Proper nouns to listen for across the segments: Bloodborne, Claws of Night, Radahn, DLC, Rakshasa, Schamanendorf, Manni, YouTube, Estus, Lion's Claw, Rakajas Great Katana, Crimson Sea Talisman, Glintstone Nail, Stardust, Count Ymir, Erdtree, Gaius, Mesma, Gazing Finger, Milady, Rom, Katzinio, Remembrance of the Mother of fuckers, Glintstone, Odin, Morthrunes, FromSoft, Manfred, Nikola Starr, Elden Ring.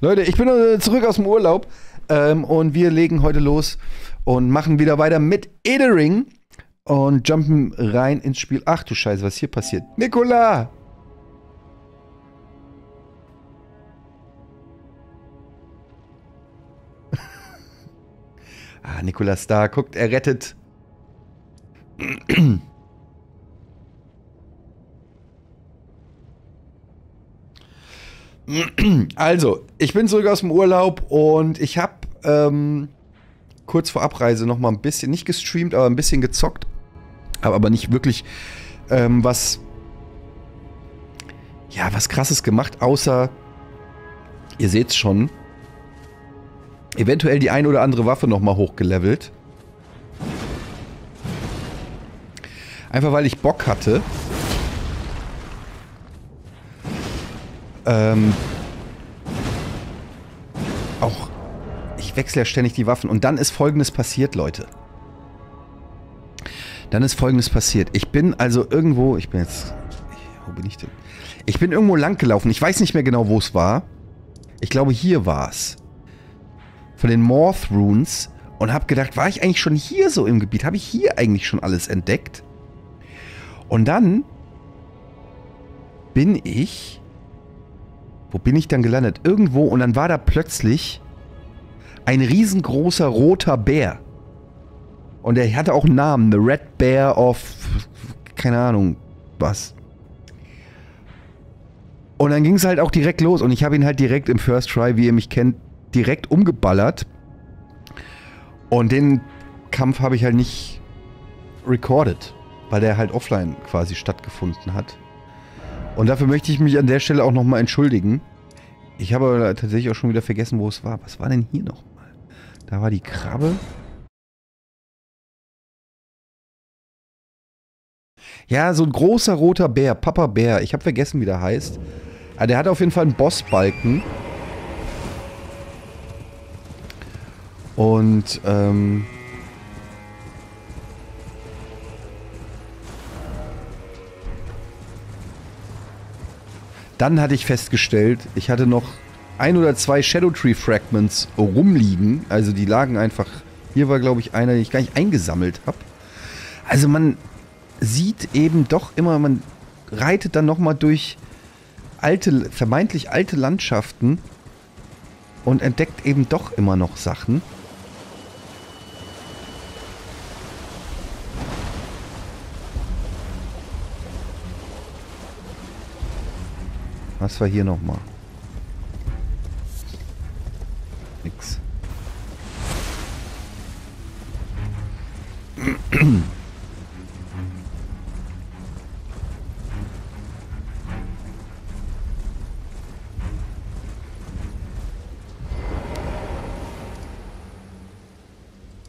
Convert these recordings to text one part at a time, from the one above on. Leute, ich bin zurück aus dem Urlaub und wir legen heute los und machen wieder weiter mit Elden Ring und jumpen rein ins Spiel. Ach du Scheiße, was hier passiert? Nikola! Ah, Nikola Starr, guckt, er rettet. Also, ich bin zurück aus dem Urlaub und ich habe kurz vor Abreise noch mal ein bisschen, nicht gestreamt, aber ein bisschen gezockt. Aber nicht wirklich was Krasses gemacht, außer, ihr seht's schon, eventuell die ein oder andere Waffe noch mal hochgelevelt. Einfach weil ich Bock hatte. Auch, ich wechsle ja ständig die Waffen. Und dann ist Folgendes passiert, Leute. Dann ist Folgendes passiert. Ich bin also irgendwo, wo bin ich denn? Ich bin irgendwo lang gelaufen. Ich weiß nicht mehr genau, wo es war. Ich glaube, hier war es. Von den Morthrunes. Und habe gedacht, war ich eigentlich schon hier so im Gebiet? Habe ich hier eigentlich schon alles entdeckt? Und dann bin ich... Wo bin ich dann gelandet? Irgendwo, und dann war da plötzlich ein riesengroßer roter Bär. Und er hatte auch einen Namen. The Red Bear of... keine Ahnung was. Und dann ging es halt auch direkt los. Und ich habe ihn halt direkt im First Try, wie ihr mich kennt, direkt umgeballert. Und den Kampf habe ich halt nicht recorded, weil der halt offline quasi stattgefunden hat. Und dafür möchte ich mich an der Stelle auch nochmal entschuldigen. Ich habe aber tatsächlich auch schon wieder vergessen, wo es war. Was war denn hier nochmal? Da war die Krabbe. Ja, so ein großer roter Bär. Papa Bär. Ich habe vergessen, wie der heißt. Aber der hat auf jeden Fall einen Bossbalken. Und, dann hatte ich festgestellt, ich hatte noch 1 oder 2 Shadow Tree Fragments rumliegen. Also die lagen einfach... Hier war, glaube ich, einer, den ich gar nicht eingesammelt habe. Also man sieht eben doch immer, man reitet dann nochmal durch alte, vermeintlich alte Landschaften und entdeckt eben doch immer noch Sachen. Was war hier nochmal? Nix.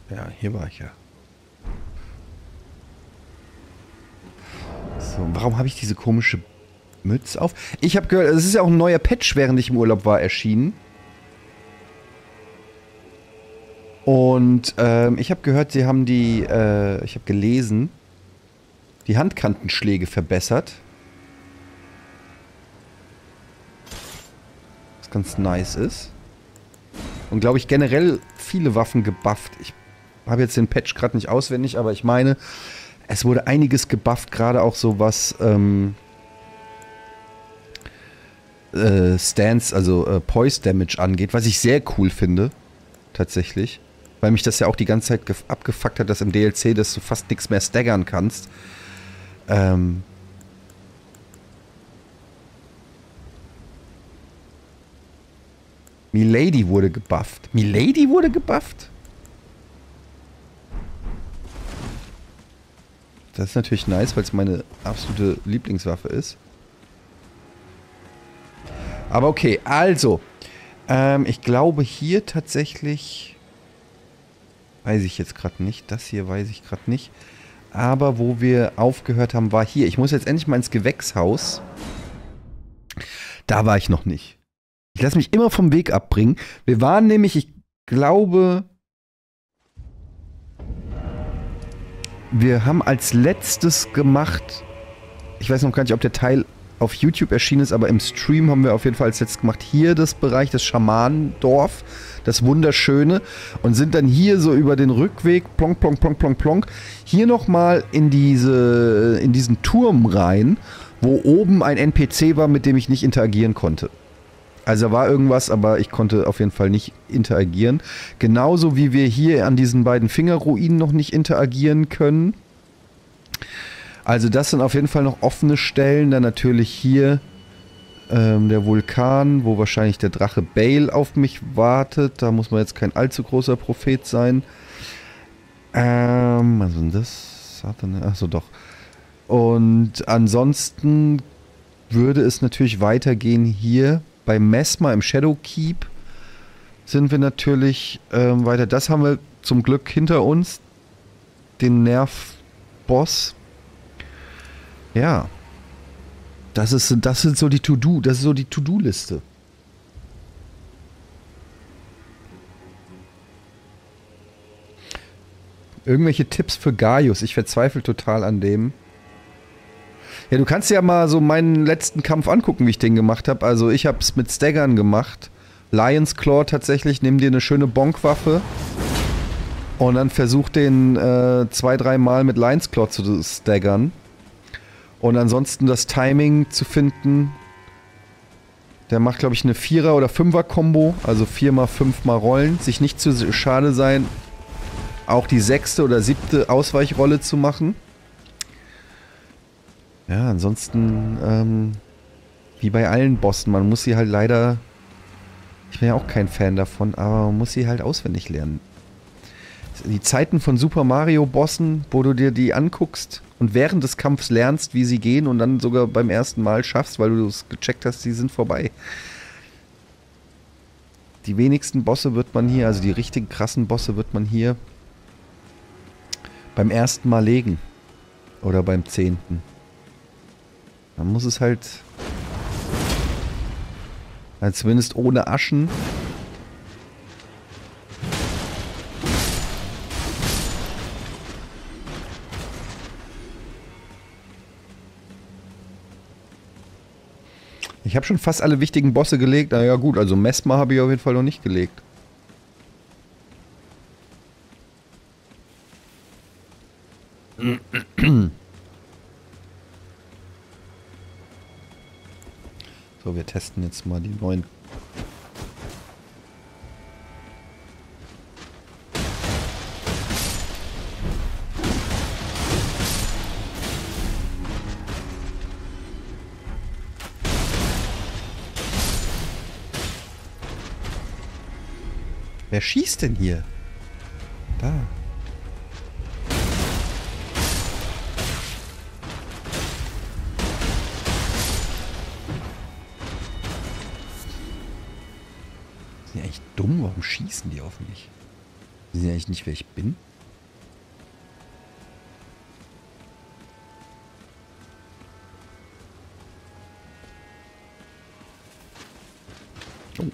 Ja, hier war ich ja. So, warum habe ich diese komische Mütz auf. Ich habe gehört, es ist ja auch ein neuer Patch, während ich im Urlaub war, erschienen. Und ich habe gehört, sie haben die, ich habe gelesen, die Handkantenschläge verbessert. Was ganz nice ist. Und glaube ich generell viele Waffen gebufft. Ich habe jetzt den Patch gerade nicht auswendig, aber ich meine, es wurde einiges gebufft, gerade auch so was, Stance, also Poise Damage angeht, was ich sehr cool finde, tatsächlich, weil mich das ja auch die ganze Zeit abgefuckt hat, dass im DLC, dass du fast nichts mehr staggern kannst. Milady wurde gebufft. Milady wurde gebufft? Das ist natürlich nice, weil es meine absolute Lieblingswaffe ist. Aber okay, also, ich glaube hier tatsächlich, weiß ich jetzt gerade nicht, das hier weiß ich gerade nicht, aber wo wir aufgehört haben, war hier. Ich muss jetzt endlich mal ins Gewächshaus. Da war ich noch nicht. Ich lasse mich immer vom Weg abbringen. Wir waren nämlich, ich glaube, wir haben als letztes gemacht, ich weiß noch gar nicht, ob der Teil auf YouTube erschienen ist, aber im Stream haben wir auf jeden Fall als letztes gemacht. Hier das Bereich des Schamanendorf, das Wunderschöne, und sind dann hier so über den Rückweg, plonk, plonk, plonk, plonk, plonk, hier nochmal in diesen Turm rein, wo oben ein NPC war, mit dem ich nicht interagieren konnte. Also da war irgendwas, aber ich konnte auf jeden Fall nicht interagieren. Genauso wie wir hier an diesen beiden Fingerruinen noch nicht interagieren können. Also das sind auf jeden Fall noch offene Stellen. Dann natürlich hier der Vulkan, wo wahrscheinlich der Drache Bale auf mich wartet. Da muss man jetzt kein allzu großer Prophet sein. Was ist denn das? Achso, doch. Und ansonsten würde es natürlich weitergehen hier. Bei Mesma im Shadow Keep sind wir natürlich weiter. Das haben wir zum Glück hinter uns. Den Nervboss. Ja. Das sind so die To-Do, das ist so die To-Do-Liste. Irgendwelche Tipps für Gaius. Ich verzweifle total an dem. Ja, du kannst ja mal so meinen letzten Kampf angucken, wie ich den gemacht habe. Also ich habe es mit Staggern gemacht. Lion's Claw tatsächlich, nimm dir eine schöne Bonkwaffe und dann versuch den 2-3 Mal mit Lion's Claw zu staggern. Und ansonsten das Timing zu finden. Der macht, glaube ich, eine 4er- oder 5er-Kombo. Also 4 mal 5 mal rollen. Sich nicht zu schade sein, auch die 6. oder 7. Ausweichrolle zu machen. Ja, ansonsten, wie bei allen Bossen, man muss sie halt leider, ich bin ja auch kein Fan davon, aber man muss sie halt auswendig lernen. Die Zeiten von Super Mario Bossen, wo du dir die anguckst und während des Kampfs lernst, wie sie gehen und dann sogar beim ersten Mal schaffst, weil du es gecheckt hast, die sind vorbei. Die wenigsten Bosse wird man hier, also die richtigen krassen Bosse wird man hier beim ersten Mal legen. Oder beim 10. Man muss es halt, zumindest ohne Aschen. Ich habe schon fast alle wichtigen Bosse gelegt. Naja gut, also Mesma habe ich auf jeden Fall noch nicht gelegt. So, wir testen jetzt mal die neuen. Wer schießt denn hier? Da. Dumm, warum schießen die auf mich? Wissen die eigentlich nicht, wer ich bin? Oh.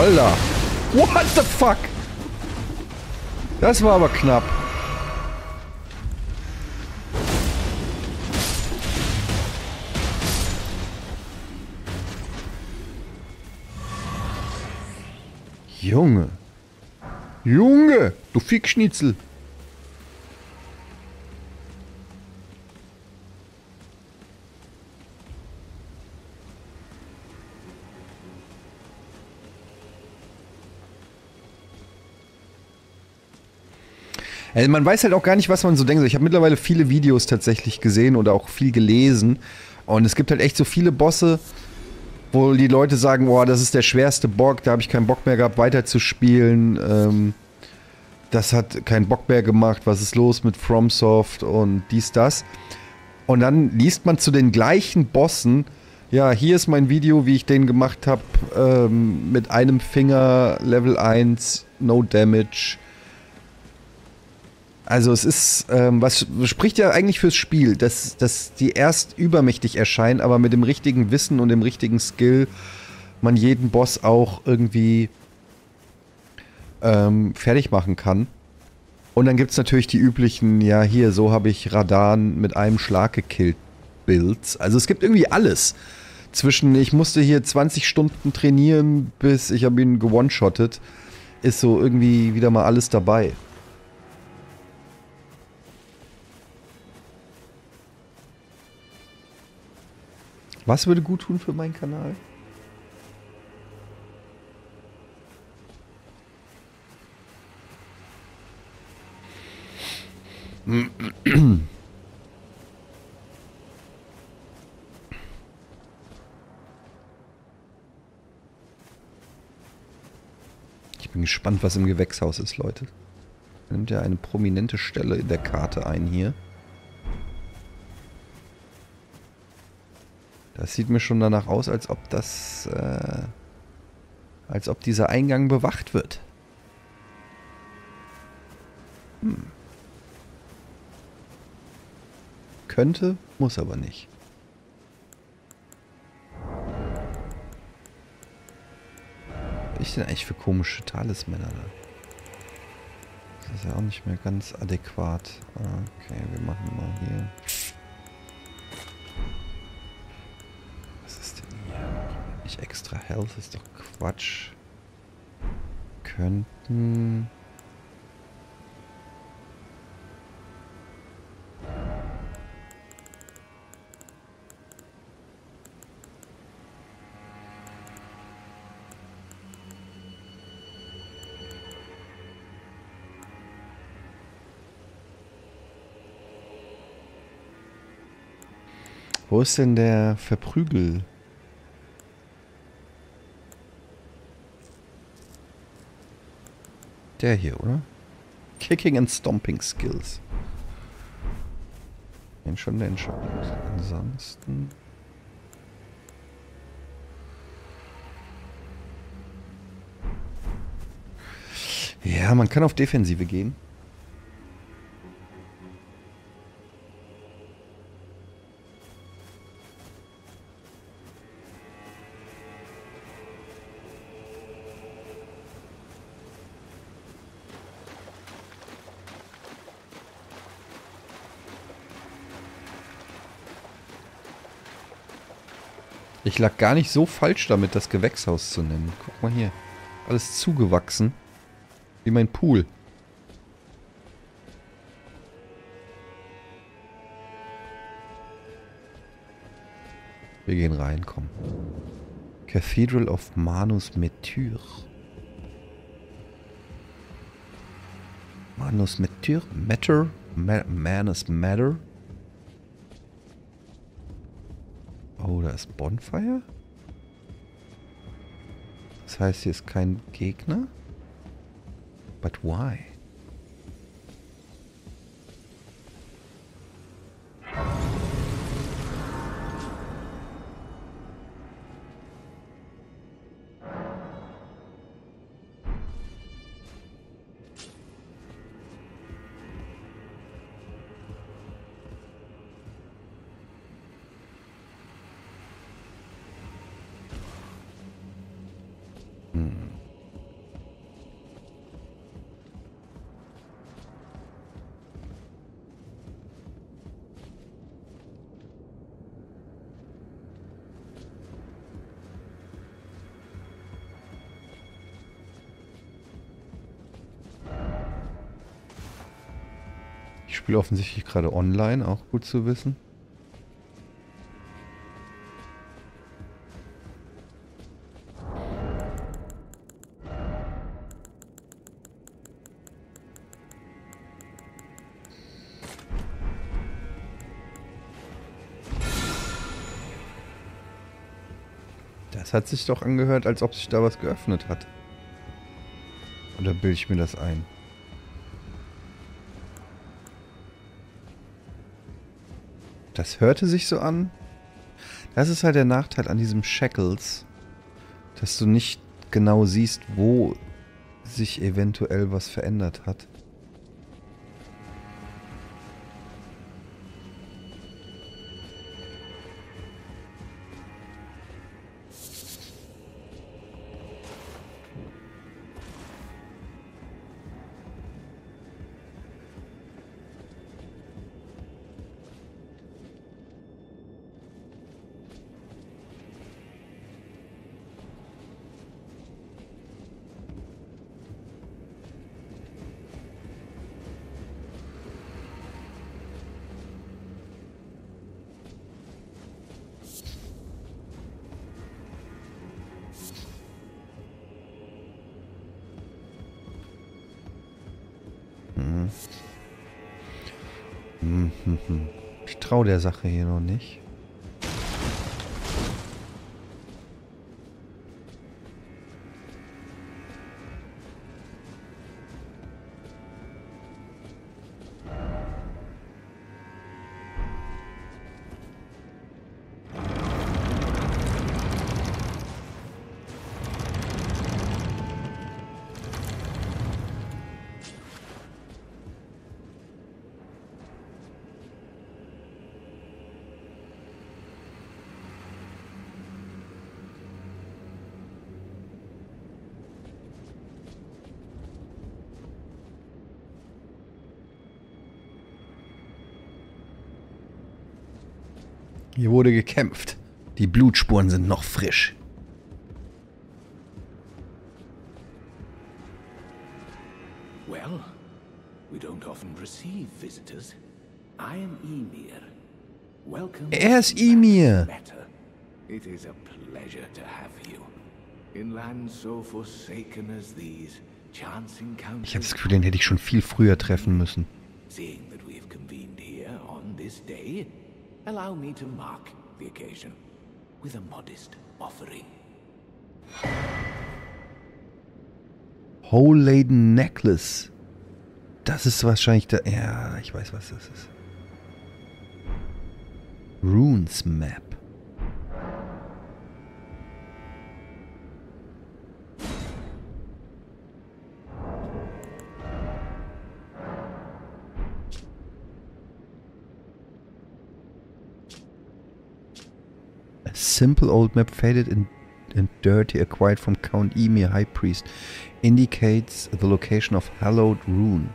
Alter! What the fuck? Das war aber knapp. Junge. Junge, du Fickschnitzel. Also man weiß halt auch gar nicht, was man so denkt. Ich habe mittlerweile viele Videos tatsächlich gesehen oder auch viel gelesen. Und es gibt halt echt so viele Bosse, wo die Leute sagen, boah, das ist der schwerste Bock, da habe ich keinen Bock mehr gehabt, weiterzuspielen. Das hat keinen Bock mehr gemacht, was ist los mit FromSoft und dies, das. Und dann liest man zu den gleichen Bossen, ja, hier ist mein Video, wie ich den gemacht habe, mit einem Finger, Level 1, No Damage. Also es ist, was spricht ja eigentlich fürs Spiel, dass die erst übermächtig erscheinen, aber mit dem richtigen Wissen und dem richtigen Skill man jeden Boss auch irgendwie fertig machen kann. Und dann gibt es natürlich die üblichen, ja hier, so habe ich Radahn mit einem Schlag gekillt Builds. Also es gibt irgendwie alles. Zwischen, ich musste hier 20 Stunden trainieren, bis ich habe ihn gewoneshottet, ist so irgendwie wieder mal alles dabei. Was würde gut tun für meinen Kanal? Ich bin gespannt, was im Gewächshaus ist, Leute. Da nimmt ja eine prominente Stelle in der Karte ein hier. Das sieht mir schon danach aus, als ob das, als ob dieser Eingang bewacht wird. Hm. Könnte, muss aber nicht. Was habe ich denn eigentlich für komische Talismänner da? Das ist ja auch nicht mehr ganz adäquat. Okay, wir machen mal hier. Was ist denn hier? Nicht extra Health, ist doch Quatsch. Könnten... Wo ist denn der Verprügel? Der hier, oder? Kicking and Stomping Skills. Den schon. Ansonsten... Ja, man kann auf Defensive gehen. Ich lag gar nicht so falsch damit, das Gewächshaus zu nennen. Guck mal hier. Alles zugewachsen. Wie mein Pool. Wir gehen rein, komm. Cathedral of Manus Metyr. Manus Metyr? Matter? Manus Matter? Oh, da ist Bonfire? Das heißt, hier ist kein Gegner? But why? Ich spiele offensichtlich gerade online, auch gut zu wissen. Das hat sich doch angehört, als ob sich da was geöffnet hat. Oder bilde ich mir das ein? Das hörte sich so an. Das ist halt der Nachteil an diesem Shackles, dass du nicht genau siehst, wo sich eventuell was verändert hat. Ich traue der Sache hier noch nicht. Hier wurde gekämpft. Die Blutspuren sind noch frisch. Well, we don't often receive visitors. I am Ymir. Welcome. Er ist Ymir. It is a pleasure to have you. In lands so forsaken as these, chance encounters. Ich habe das Gefühl, den hätte ich schon viel früher treffen müssen. Seeing that we have convened here on this day. Allow me to mark the occasion with a modest offering. Hallowed Necklace. Das ist wahrscheinlich der... Ja, ich weiß, was das ist. Runes Map. Simple old map faded and dirty, acquired from Count Ymir, High Priest, indicates the location of Hallowed Rune.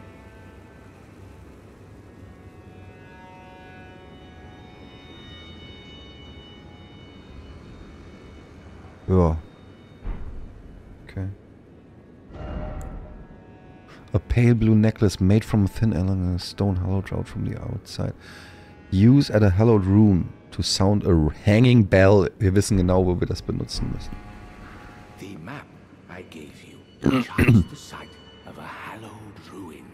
Ja. Okay. A pale blue necklace made from a thin element of stone hollowed out from the outside. Use at a Hallowed Rune. To sound a hanging bell. Wir wissen genau, wo wir das benutzen müssen. The map I gave you shows the site of a hallowed ruin.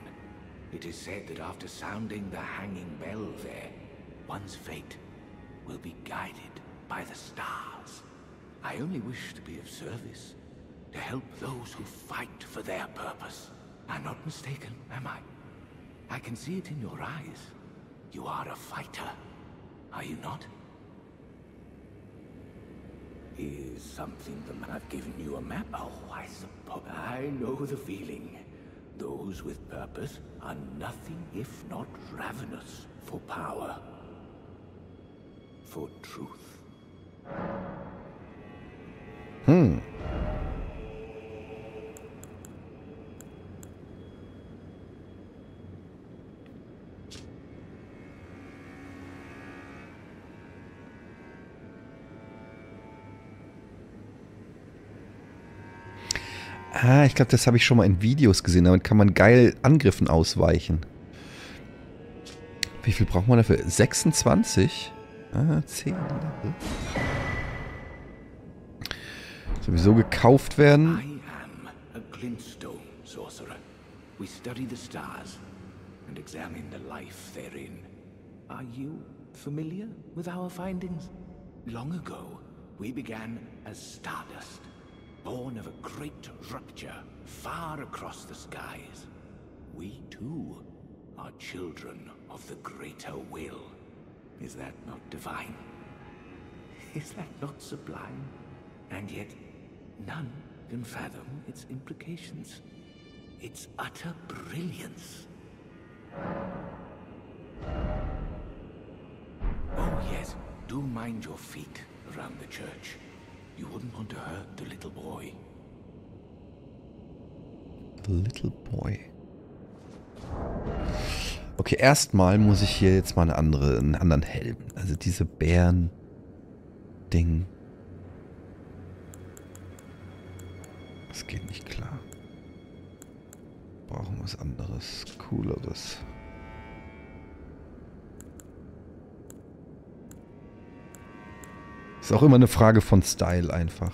It is said that after sounding the hanging bell there, one's fate will be guided by the stars. I only wish to be of service, to help those who fight for their purpose. I'm not mistaken, am I? I can see it in your eyes. You are a fighter. Are you not? Is something the man I've given you a map? Oh, I suppose I know the feeling. Those with purpose are nothing if not ravenous for power, for truth. Ah, ich glaube, das habe ich schon mal in Videos gesehen. Damit kann man geil Angriffen ausweichen. Wie viel braucht man dafür? 26? Ah, 10 Level. Sowieso gekauft werden. I am a Glintstone sorcerer. We study the stars and examine the life therein. Are you familiar with our findings? Long ago, we began as Stardust. Born of a great rupture far across the skies. We too are children of the greater will. Is that not divine? Is that not sublime? And yet none can fathom its implications. Its utter brilliance. Oh yes, do mind your feet around the church. You wouldn't want to hurt the little boy. The little boy. Okay, erstmal muss ich hier jetzt mal einen anderen Helm. Also diese Bären-Ding. Das geht nicht klar. Brauchen was anderes, cooleres. Ist auch immer eine Frage von Style einfach.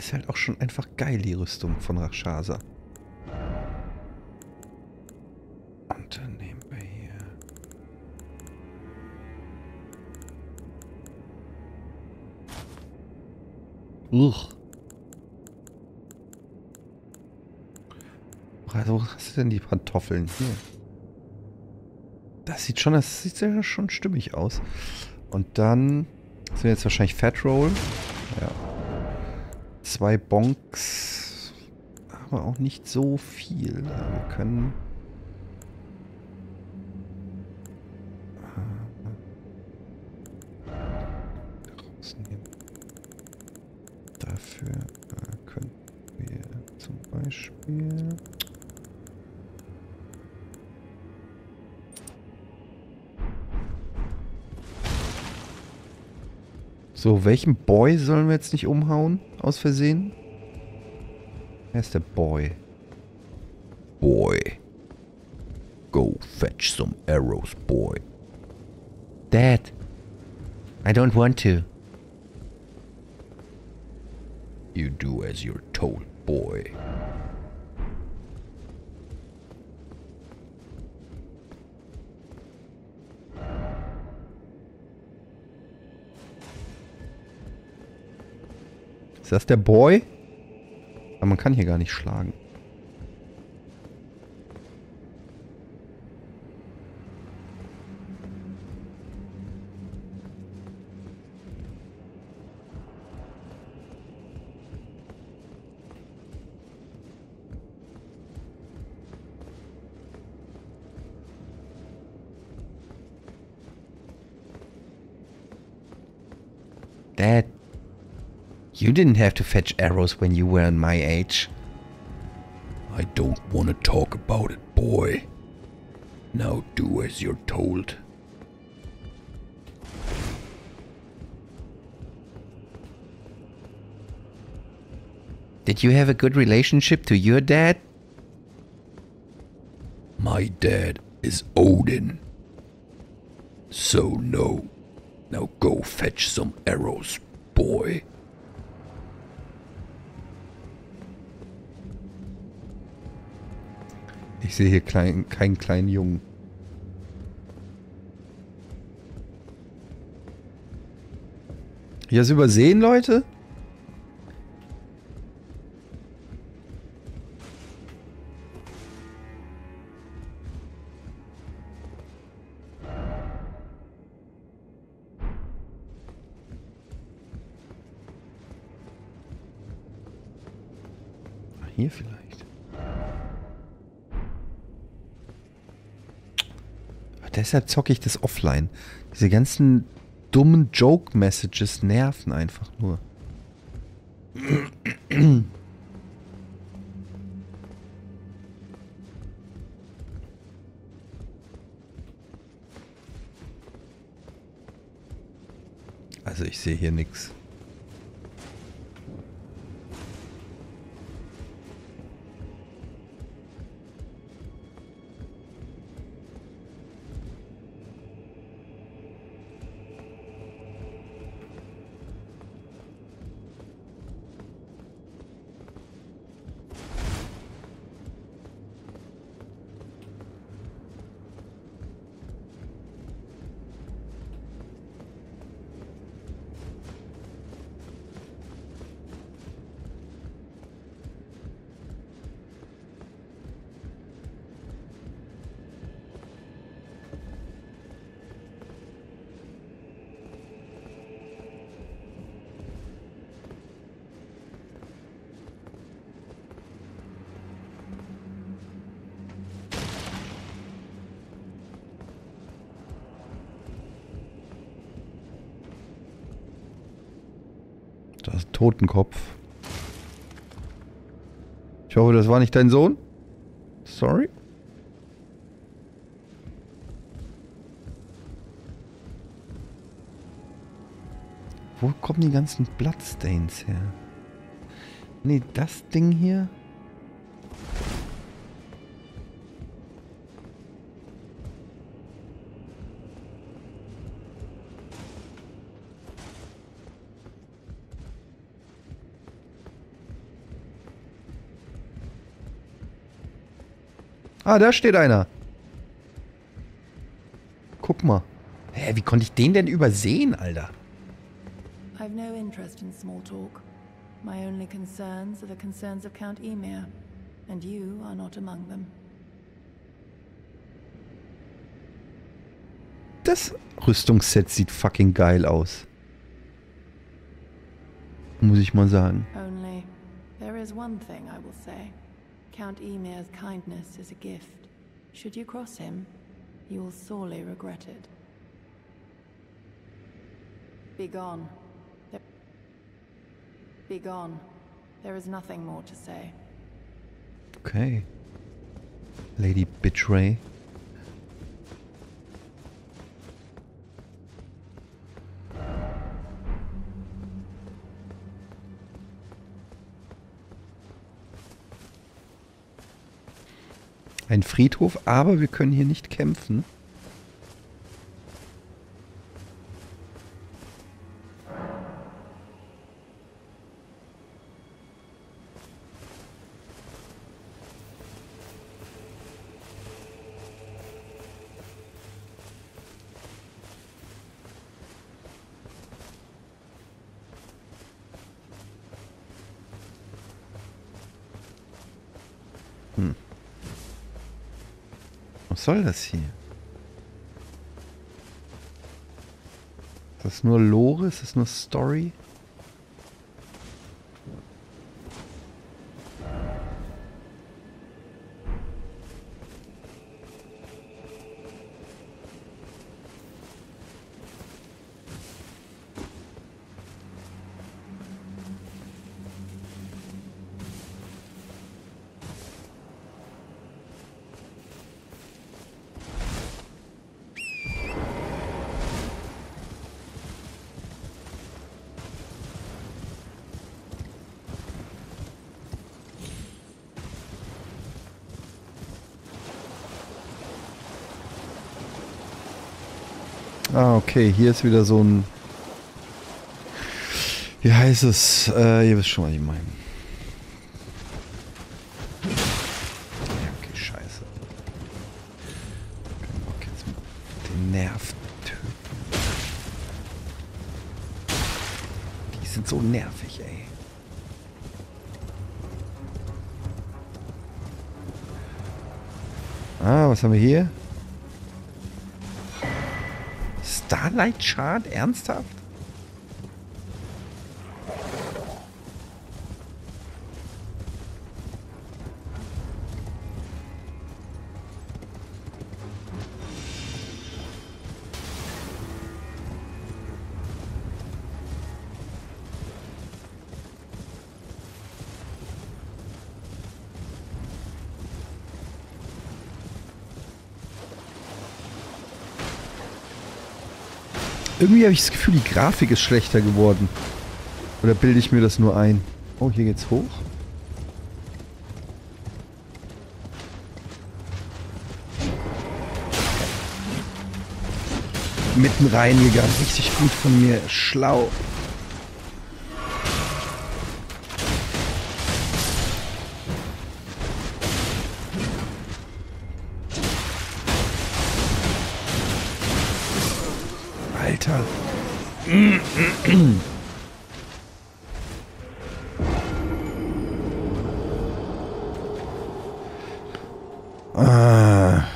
ist halt auch schon einfach geil, die Rüstung von Rakshasa. Und dann nehmen wir hier... Uch. Also, wo hast du denn die Pantoffeln? Hier. Das sieht ja schon stimmig aus. Und dann sind wir jetzt wahrscheinlich Fat Roll. Ja. 2 Bonks. Aber auch nicht so viel. Wir können... rausnehmen. Dafür können wir zum Beispiel... So, welchen Boy sollen wir jetzt nicht umhauen? Aus Versehen? Wer ist der Boy? Boy. Go fetch some arrows, boy. Dad. I don't want to. You do as you're told, boy. Ist das der Boy? Aber man kann hier gar nicht schlagen. Dad. You didn't have to fetch arrows when you were my age. I don't want to talk about it, boy. Now do as you're told. Did you have a good relationship to your dad? My dad is Odin. So no. Now go fetch some arrows, boy. Ich sehe hier keinen kleinen Jungen. Habt ihr das übersehen, Leute? Hier vielleicht. Deshalb zocke ich das offline. Diese ganzen dummen Joke-Messages nerven einfach nur. Also ich sehe hier nichts. Totenkopf. Ich hoffe, das war nicht dein Sohn. Sorry. Wo kommen die ganzen Bloodstains her? Nee, das Ding hier. Ah, da steht einer. Guck mal. Hä, wie konnte ich den denn übersehen, Alter? Ich habe kein Interesse in Smalltalk. Meine einzigen Sorgen sind die Konzerne von Count Ymir. Und du bist nicht unter ihnen. Das Rüstungsset sieht fucking geil aus. Muss ich mal sagen. Only there is one thing I will say. Count Ymir's kindness is a gift. Should you cross him, you will sorely regret it. Be gone. Be gone. There is nothing more to say. Okay. Lady Bitchray. Ein Friedhof, aber wir können hier nicht kämpfen. Was soll das hier? Ist das nur Lore? Ist das nur Story? Ah, okay, hier ist wieder so ein... Wie heißt es? Ihr wisst schon, was ich meine. Okay, scheiße. Kann ich jetzt den Nerv töten. Die sind so nervig, ey. Ah, was haben wir hier? Starlight Shard? Ernsthaft? Irgendwie habe ich das Gefühl, die Grafik ist schlechter geworden. Oder bilde ich mir das nur ein? Oh, hier geht's hoch. Mitten reingegangen. Richtig gut von mir. Schlau. Ah.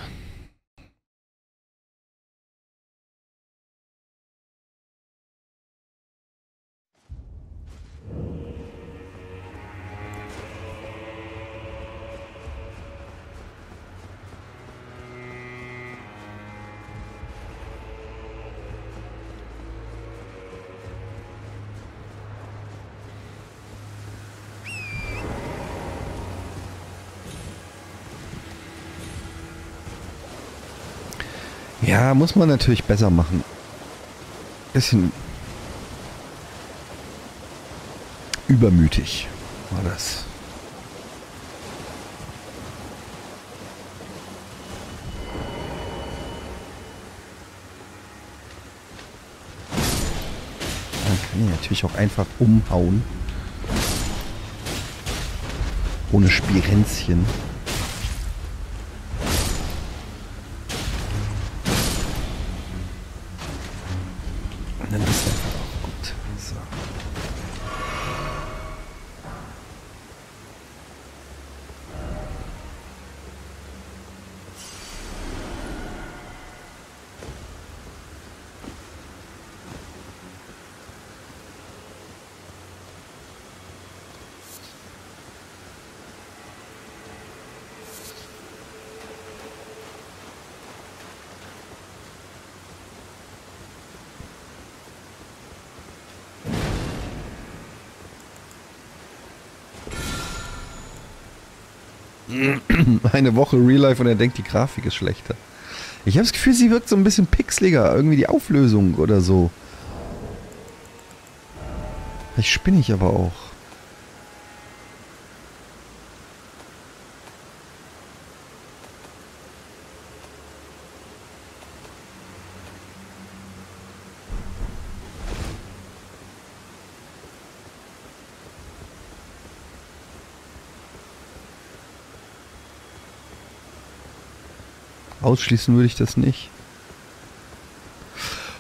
Ja, muss man natürlich besser machen. Bisschen übermütig war das. Man kann ihn natürlich auch einfach umhauen. Ohne Spirenzchen. Rakshasa. Eine Woche Real Life und er denkt, die Grafik ist schlechter. Ich habe das Gefühl, sie wirkt so ein bisschen pixeliger. Irgendwie die Auflösung oder so. Vielleicht spinne ich aber auch. Ausschließen würde ich das nicht.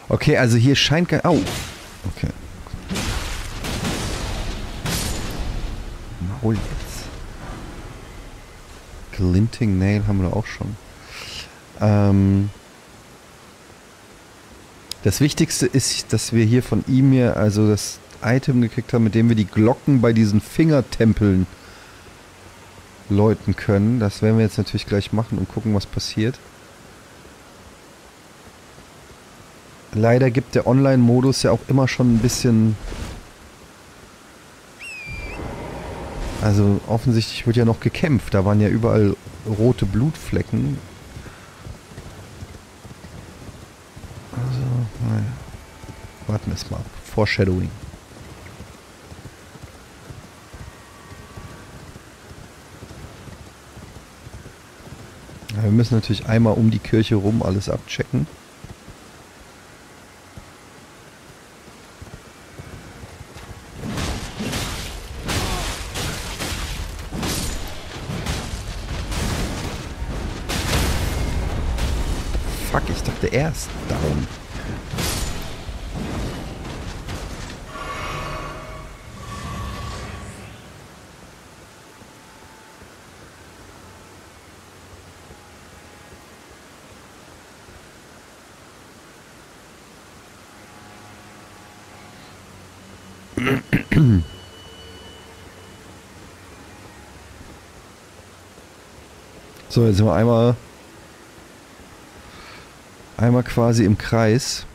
Okay, also hier scheint kein... Au! Okay. Maul jetzt. Glinting Nail haben wir doch auch schon. Das Wichtigste ist, dass wir hier von Ymir also das Item gekriegt haben, mit dem wir die Glocken bei diesen Fingertempeln läuten können. Das werden wir jetzt natürlich gleich machen und gucken, was passiert. Leider gibt der Online-Modus ja auch immer schon ein bisschen... Also offensichtlich wird ja noch gekämpft. Da waren ja überall rote Blutflecken. Also, naja. Warten wir es mal ab. Foreshadowing. Ja, wir müssen natürlich einmal um die Kirche rum alles abchecken. Erst down. So, jetzt sind wir einmal quasi im Kreis.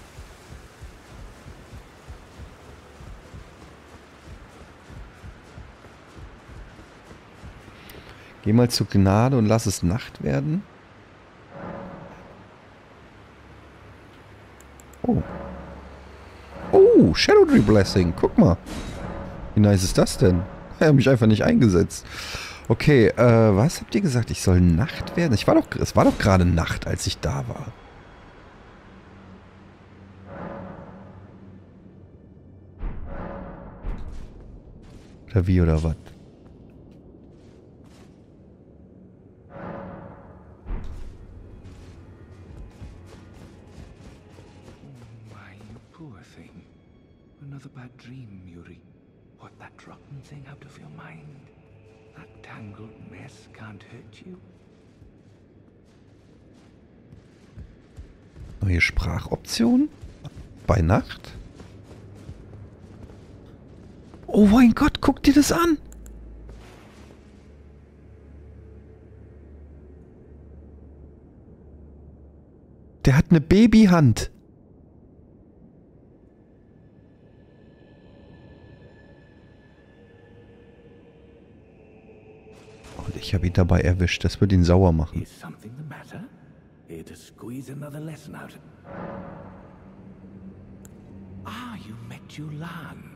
Geh mal zur Gnade und lass es Nacht werden. Oh. Oh, Shadow Tree Blessing. Guck mal. Wie nice ist das denn? Ich habe mich einfach nicht eingesetzt. Okay, was habt ihr gesagt? Ich soll Nacht werden? Es war doch gerade Nacht, als ich da war. Oder wie oder was? Why, you poor thing. Another bad dream, Yuri. What, that rotten thing out of your mind? That tangled mess can't hurt you? Neue Sprachoption? Bei Nacht? Oh mein Gott, guck dir das an! Der hat eine Babyhand. Und ich habe ihn dabei erwischt. Das wird ihn sauer machen. Is something the matter? Here to squeeze another lesson out. Ah, you met Yulan.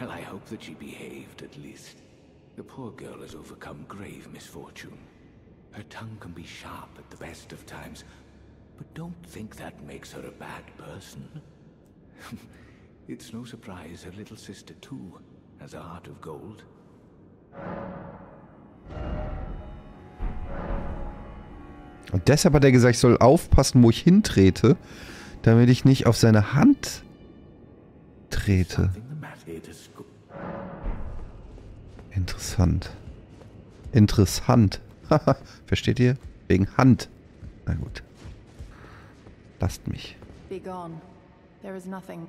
Well, I hope that she behaved, at least. The poor girl has overcome grave misfortune. Her tongue can be sharp at the best of times, but don't think that makes her a bad person. It's no surprise her little sister, too, has a heart of gold. Und deshalb hat er gesagt, ich soll aufpassen, wo ich hintrete, damit ich nicht auf seine Hand trete. Interessant. Interessant. Versteht ihr? Wegen Hand. Na gut. Lasst mich. Be gone. There is nothing.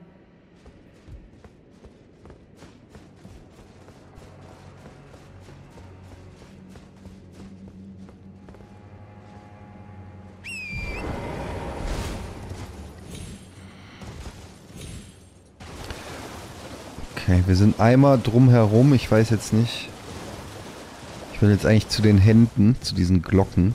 Okay, wir sind einmal drumherum. Ich weiß jetzt nicht. Ich will jetzt eigentlich zu den Händen, zu diesen Glocken.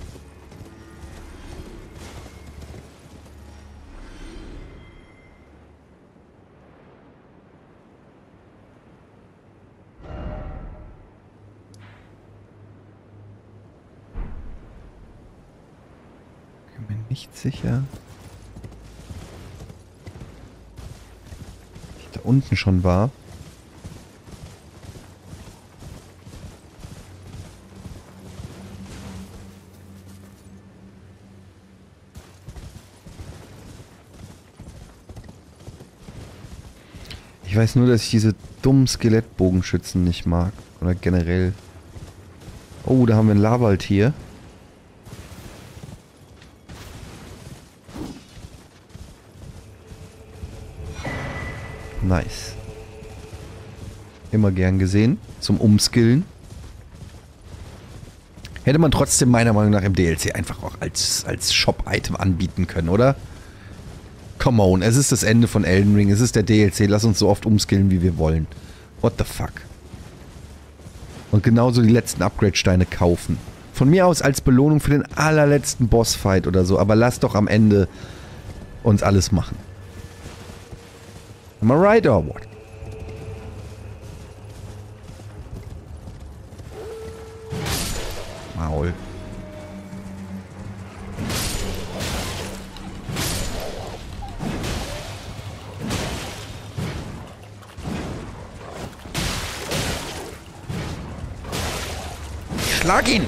Ich bin mir nicht sicher. Ich da unten schon war. Ich weiß nur, dass ich diese dummen Skelettbogenschützen nicht mag. Oder generell. Oh, da haben wir ein Lavaltier. Nice. Immer gern gesehen. Zum Umskillen. Hätte man trotzdem meiner Meinung nach im DLC einfach auch als Shop-Item anbieten können, oder? Come on, es ist das Ende von Elden Ring, es ist der DLC, lass uns so oft umskillen, wie wir wollen. What the fuck? Und genauso die letzten Upgrade-Steine kaufen. Von mir aus als Belohnung für den allerletzten Bossfight oder so, aber lass doch am Ende uns alles machen. Am I right or what? Maul. Schlag ihn!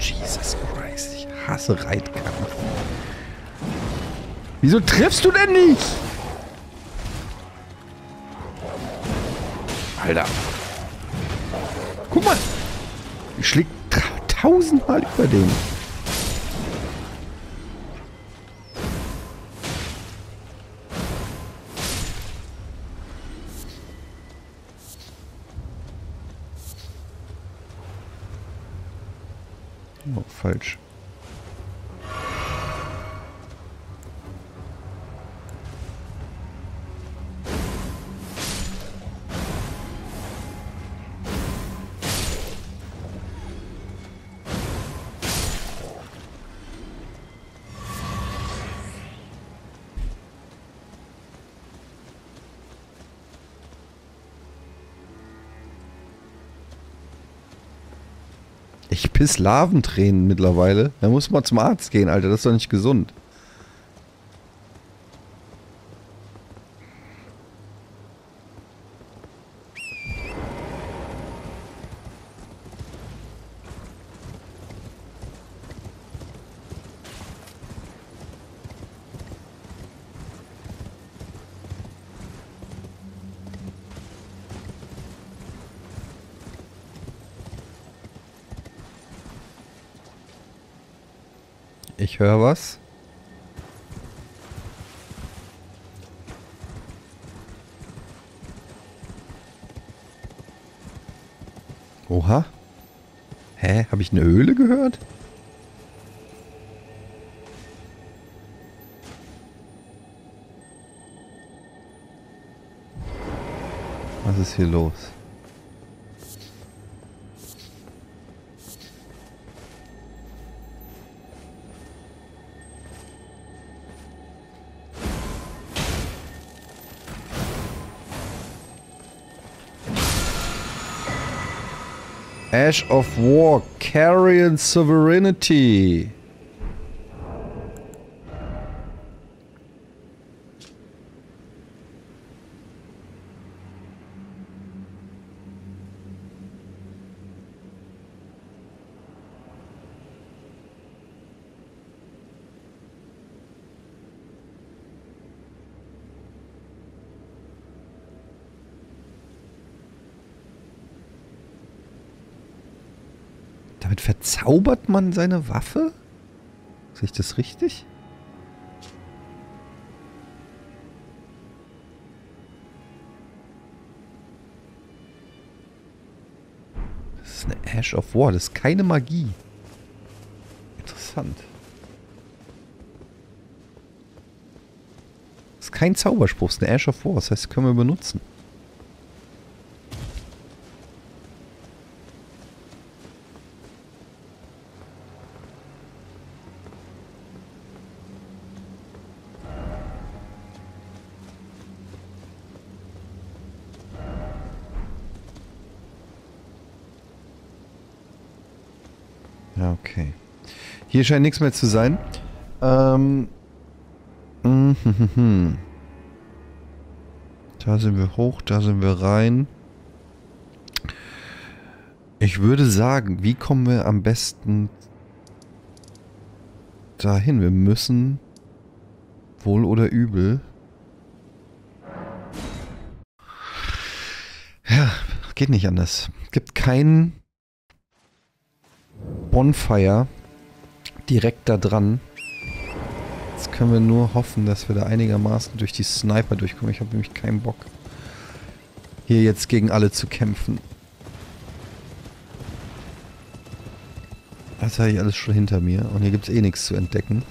Jesus Christ, ich hasse Reitkampf. Wieso triffst du denn nicht? Alter. Guck mal. Ich schläg tausendmal über den. Falsch. Ich piss Larventränen mittlerweile. Da muss man zum Arzt gehen, Alter. Das ist doch nicht gesund. Ich höre was. Oha. Hä? Habe ich eine Höhle gehört? Was ist hier los? Ash of War, Carrion Sovereignty. Damit verzaubert man seine Waffe? Sehe ich das richtig? Das ist eine Ash of War, das ist keine Magie. Interessant. Das ist kein Zauberspruch, das ist eine Ash of War, das heißt, das können wir benutzen. Hier scheint nichts mehr zu sein. Da sind wir hoch, da sind wir rein. Ich würde sagen, wie kommen wir am besten dahin? Wir müssen wohl oder übel. Ja, geht nicht anders. Es gibt keinen Bonfire direkt da dran. Jetzt können wir nur hoffen, dass wir da einigermaßen durch die Sniper durchkommen. Ich habe nämlich keinen Bock, hier jetzt gegen alle zu kämpfen. Das habe ich alles schon hinter mir. Und hier gibt es eh nichts zu entdecken.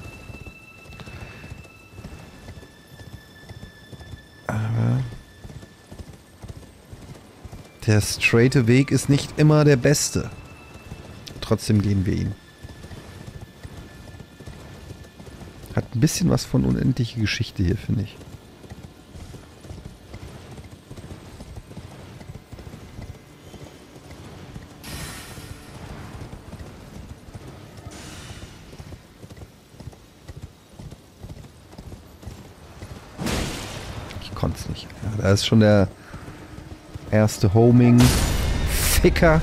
Aber der straighte Weg ist nicht immer der beste. Trotzdem gehen wir ihn. Hat ein bisschen was von unendliche Geschichte hier, finde ich. Ich konnte es nicht. Ja, da ist schon der erste Homing-Ficker.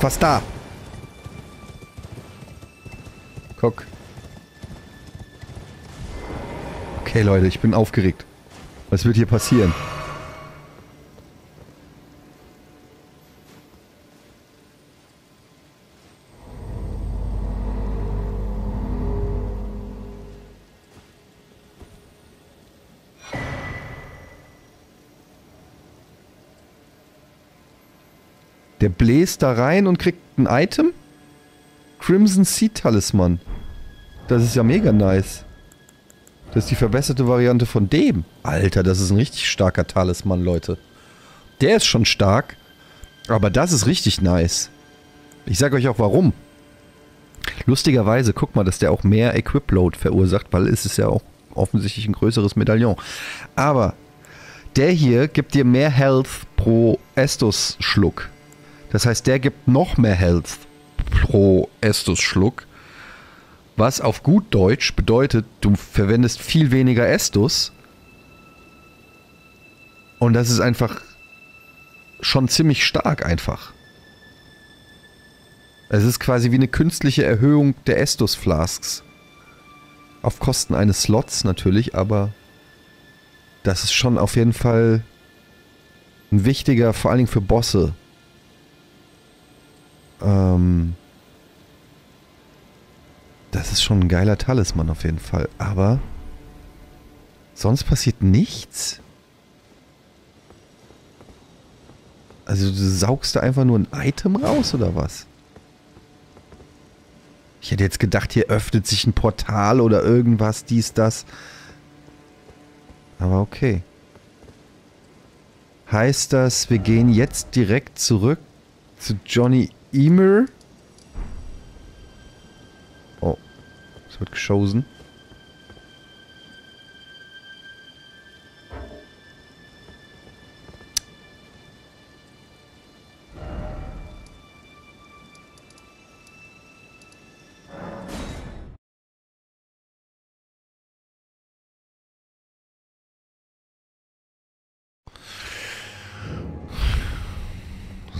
Was da? Guck. Okay, Leute, ich bin aufgeregt. Was wird hier passieren? Der bläst da rein und kriegt ein Item. Crimson Sea Talisman. Das ist ja mega nice. Das ist die verbesserte Variante von dem. Alter, das ist ein richtig starker Talisman, Leute. Der ist schon stark. Aber das ist richtig nice. Ich sag euch auch warum. Lustigerweise, guck mal, dass der auch mehr Equip-Load verursacht, weil es ist ja auch offensichtlich ein größeres Medaillon. Aber der hier gibt dir mehr Health pro Estus-Schluck. Das heißt, der gibt noch mehr Health pro Estus-Schluck. Was auf gut Deutsch bedeutet, du verwendest viel weniger Estus. Und das ist einfach schon ziemlich stark einfach. Es ist quasi wie eine künstliche Erhöhung der Estus-Flasks. Auf Kosten eines Slots natürlich, aber das ist schon auf jeden Fall ein wichtiger, vor allen Dingen für Bosse, das ist schon ein geiler Talisman auf jeden Fall. Aber sonst passiert nichts. Also du saugst da einfach nur ein Item raus oder was? Ich hätte jetzt gedacht, hier öffnet sich ein Portal oder irgendwas, dies, das. Aber okay. Heißt das, wir gehen jetzt direkt zurück zu Johnny Ymir. Oh, es wird geschossen.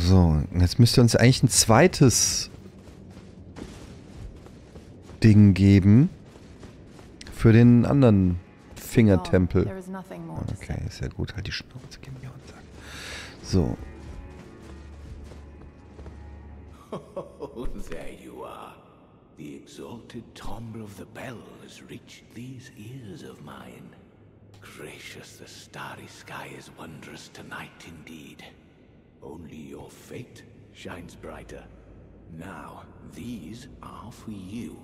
So, jetzt müsste uns eigentlich ein zweites Ding geben. Für den anderen Fingertempel. Okay, ist ja gut. Halt die Schnauze, gib mir und sag. So. Oh, there you are. The exalted tomble of the bell has reached these ears of mine. Gracious, the starry sky is wondrous tonight indeed. Only your fate shines brighter. Now, these are for you.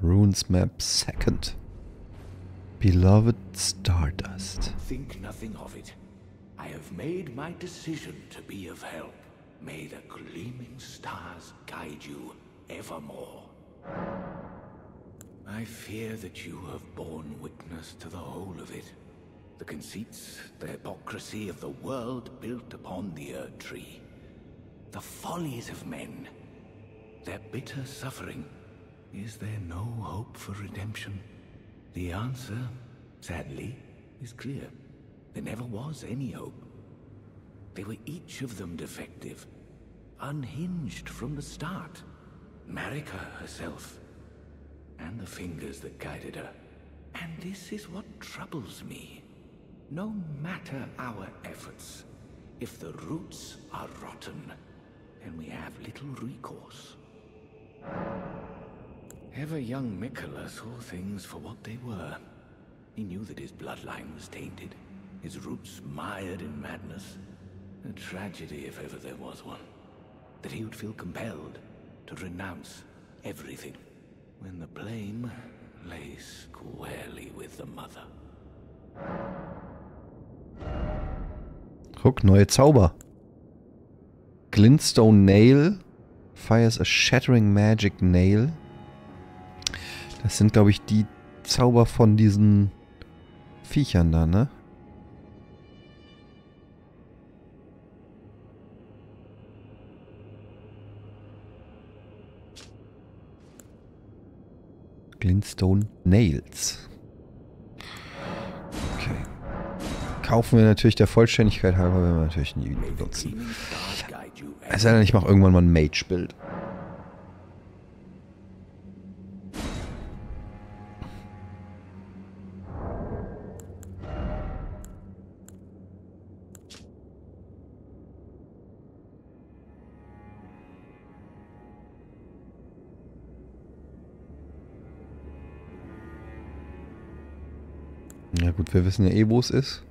Runes Map 2nd. Beloved Stardust. Think nothing of it. I have made my decision to be of help. May the gleaming stars guide you evermore. I fear that you have borne witness to the whole of it. The conceits, the hypocrisy of the world built upon the Erdtree. The follies of men. Their bitter suffering. Is there no hope for redemption? The answer, sadly, is clear. There never was any hope. They were each of them defective, unhinged from the start. Marika herself, and the fingers that guided her. And this is what troubles me. No matter our efforts, if the roots are rotten, then we have little recourse. Ever young Mikola saw things for what they were. He knew that his bloodline was tainted, his roots mired in madness. A tragedy, if ever there was one. That he would feel compelled to renounce everything, when the blame lay squarely with the mother. Guck, neue Zauber. Glintstone Nail fires a shattering magic nail. Das sind, glaube ich, die Zauber von diesen Viechern da, ne? Glintstone Nails. Okay. Kaufen wir natürlich der Vollständigkeit halber, wenn wir natürlich nie benutzen. Es sei denn, ich mache irgendwann mal ein Mage-Bild. Na gut, wir wissen ja eh, wo es ist.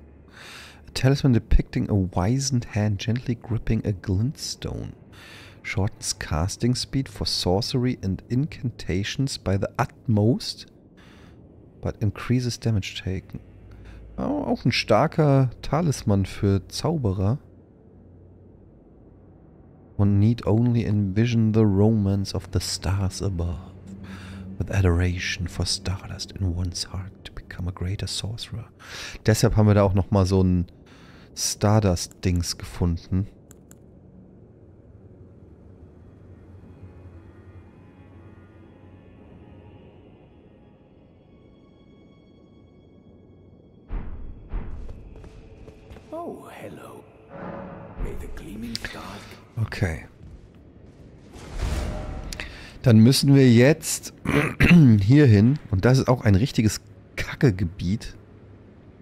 A talisman depicting a wizened hand gently gripping a glintstone. Shortens casting speed for sorcery and incantations by the utmost, but increases damage taken. Oh, auch ein starker Talisman für Zauberer. One need only envision the romance of the stars above, with adoration for Stardust in one's heart to become a greater sorcerer. Deshalb haben wir da auch nochmal so ein Stardust-Dings gefunden. Oh, hello. Okay. Dann müssen wir jetzt hier hin. Und das ist auch ein richtiges Kacke-Gebiet.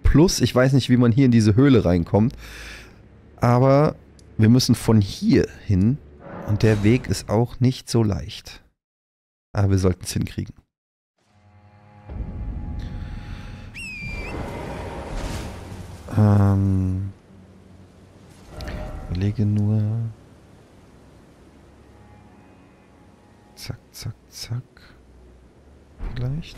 Plus, ich weiß nicht, wie man hier in diese Höhle reinkommt. Aber wir müssen von hier hin. Und der Weg ist auch nicht so leicht. Aber wir sollten es hinkriegen. Ich überlege nur... Zack, zack, zack. Vielleicht.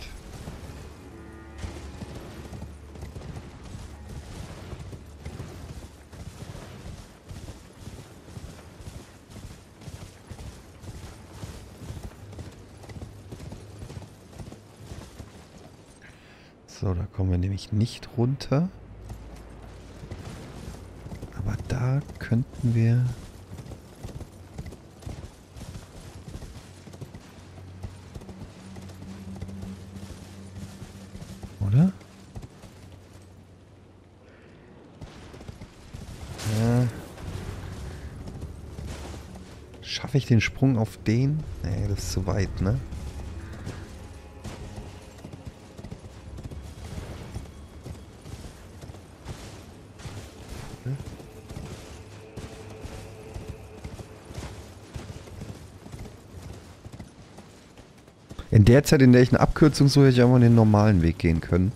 So, da kommen wir nämlich nicht runter. Aber da könnten wir... Schaffe ich den Sprung auf den? Nee, das ist zu weit, ne? In der Zeit, in der ich eine Abkürzung suche, hätte ich einfach den normalen Weg gehen können.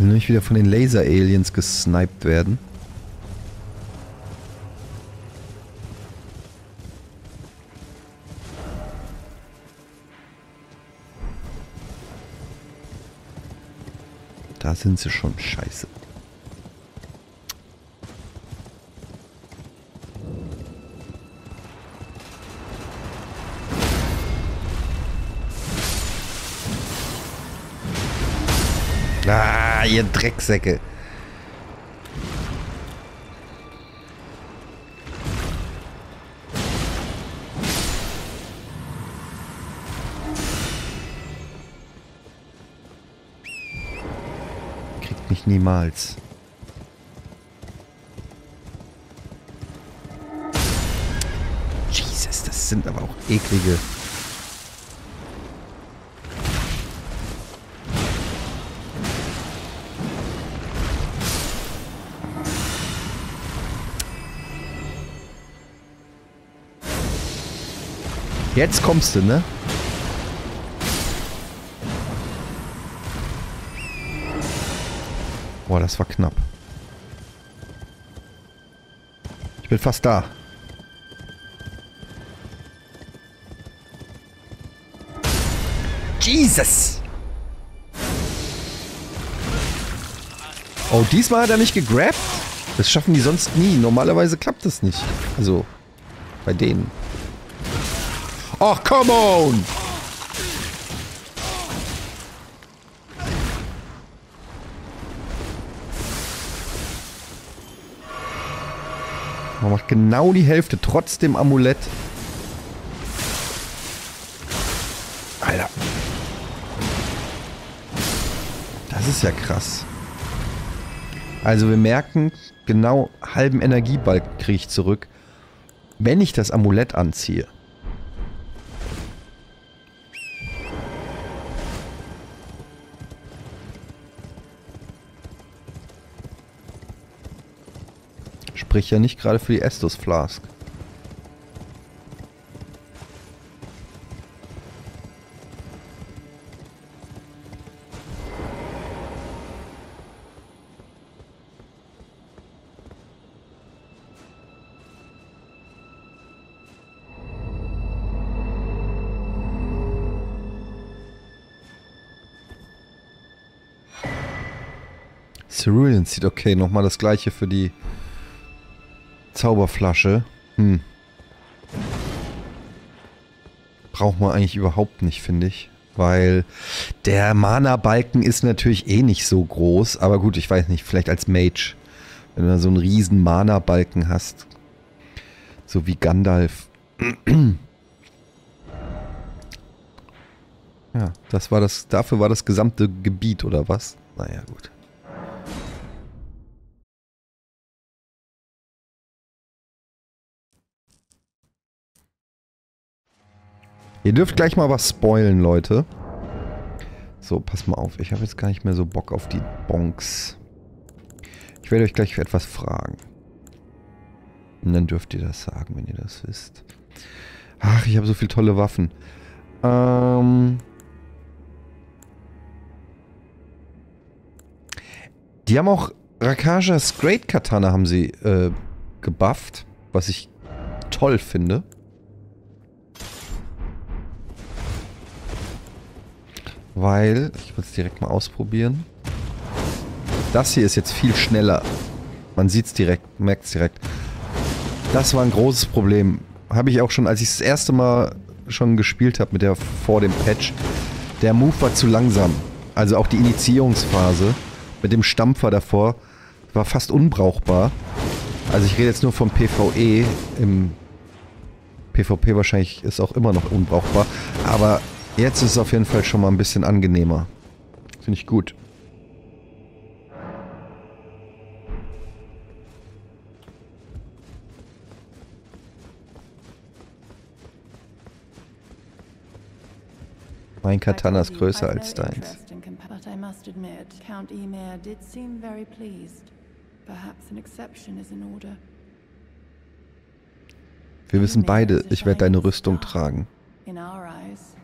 Nicht wieder von den Laser-Aliens gesniped werden. Da sind sie schon, scheiße. Ihr Drecksäcke. Kriegt mich niemals. Jesus, das sind aber auch eklige... Jetzt kommst du, ne? Boah, das war knapp. Ich bin fast da. Jesus! Oh, diesmal hat er mich gegrabt? Das schaffen die sonst nie. Normalerweise klappt das nicht. Also, bei denen. Ach, come on! Man macht genau die Hälfte, trotz dem Amulett. Alter. Das ist ja krass. Also wir merken, genau halben Energiebalken kriege ich zurück, wenn ich das Amulett anziehe. Sprich ja nicht gerade für die Estus Flask. Cerulean sieht okay, nochmal das gleiche für die Zauberflasche. Hm. Braucht man eigentlich überhaupt nicht, finde ich. Weil der Mana-Balken ist natürlich eh nicht so groß. Aber gut, ich weiß nicht, vielleicht als Mage. Wenn du da so einen riesen Mana-Balken hast. So wie Gandalf. Ja, das war das. Dafür war das gesamte Gebiet, oder was? Naja, gut. Ihr dürft gleich mal was spoilen, Leute. So, pass mal auf. Ich habe jetzt gar nicht mehr so Bock auf die Bonks. Ich werde euch gleich etwas fragen. Und dann dürft ihr das sagen, wenn ihr das wisst. Ach, ich habe so viele tolle Waffen. Die haben auch Rakajas Great Katana haben sie gebufft. Was ich toll finde. Weil, ich will es direkt mal ausprobieren. Das hier ist jetzt viel schneller. Man sieht es direkt, merkt es direkt. Das war ein großes Problem. Habe ich auch schon, als ich das erste Mal schon gespielt habe mit der vor dem Patch, der Move war zu langsam. Also auch die Initiierungsphase mit dem Stampfer davor war fast unbrauchbar. Also ich rede jetzt nur vom PvE, im PvP wahrscheinlich ist auch immer noch unbrauchbar, aber jetzt ist es auf jeden Fall schon mal ein bisschen angenehmer. Finde ich gut. Mein Katana ist größer als deins. But I must admit, Count Ymir did seem very pleased. Perhaps an exception is in order. Wir wissen beide, ich werde deine Rüstung tragen. In our eyes,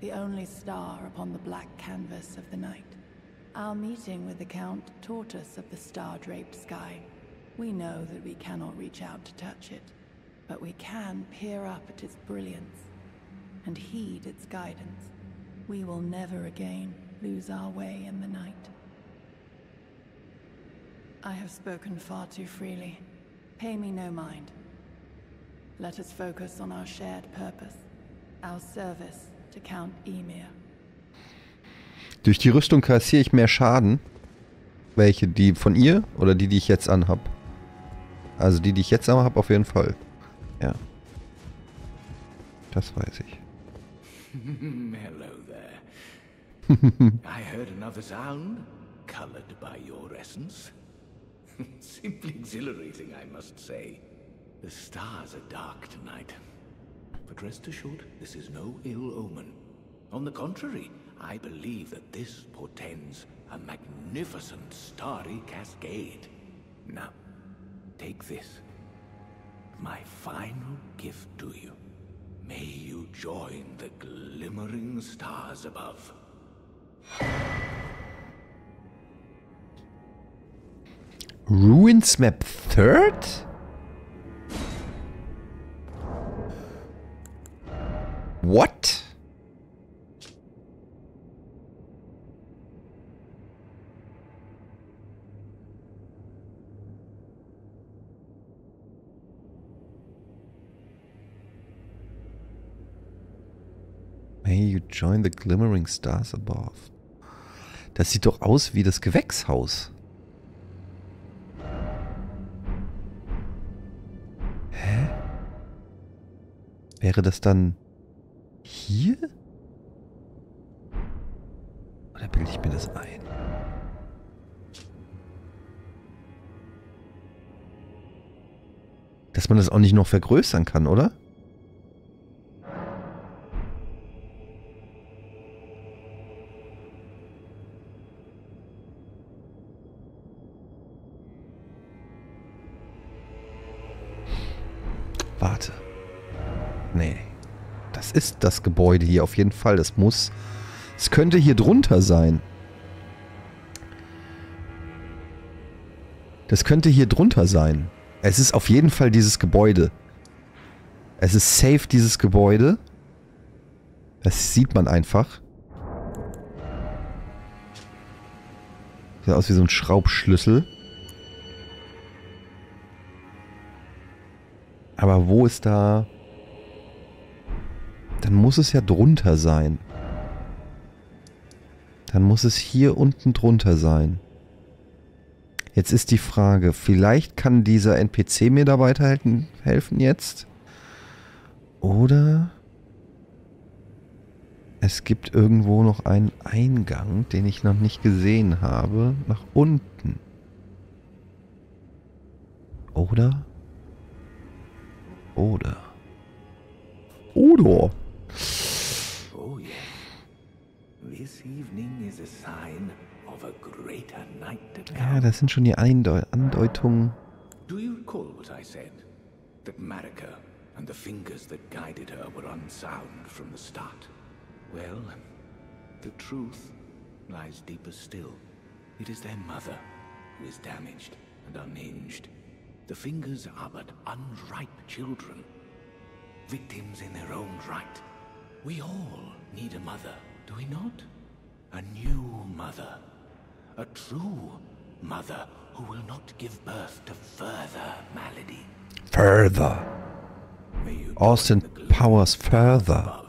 the only star upon the black canvas of the night. Our meeting with the Count taught us of the star-draped sky. We know that we cannot reach out to touch it, but we can peer up at its brilliance and heed its guidance. We will never again lose our way in the night. I have spoken far too freely. Pay me no mind. Let us focus on our shared purpose, our service to Count Ymir. Durch die Rüstung kassiere ich mehr Schaden. Welche? Die von ihr oder die, die ich jetzt anhab? Also die, die ich jetzt anhab, auf jeden Fall. Ja. Das weiß ich. Hello there. I heard another sound, colored by your essence. Simply exhilarating, I must say. The stars are dark tonight. But rest assured, this is no ill omen. On the contrary, I believe that this portends a magnificent starry cascade. Now, take this. My final gift to you. May you join the glimmering stars above. Ruins Map 3rd? What? May you join the glimmering stars above. Das sieht doch aus wie das Gewächshaus. Hä? Wäre das dann hier? Oder bilde ich mir das ein? Dass man das auch nicht noch vergrößern kann, oder? Warte. Nee. Das ist das Gebäude hier auf jeden Fall. Das muss... Es könnte hier drunter sein. Das könnte hier drunter sein. Es ist auf jeden Fall dieses Gebäude. Es ist safe dieses Gebäude. Das sieht man einfach. Sieht aus wie so ein Schraubschlüssel. Aber wo ist da... Dann muss es ja drunter sein. Dann muss es hier unten drunter sein. Jetzt ist die Frage, vielleicht kann dieser NPC mir da weiterhelfen jetzt? Oder... Es gibt irgendwo noch einen Eingang, den ich noch nicht gesehen habe, nach unten. Oder... Oder. Oder. Oh yes. This evening is a sign of a greater night to come. Ja, das sind schon die Andeutungen. Do you recall what I said? That Marika and the fingers that guided her were unsound from the start. Well, the truth lies deeper still. It is their mother who is damaged and unhinged. The fingers are but unripe children, victims in their own right. We all need a mother, do we not? A new mother, a true mother who will not give birth to further malady. Further. Austin powers further.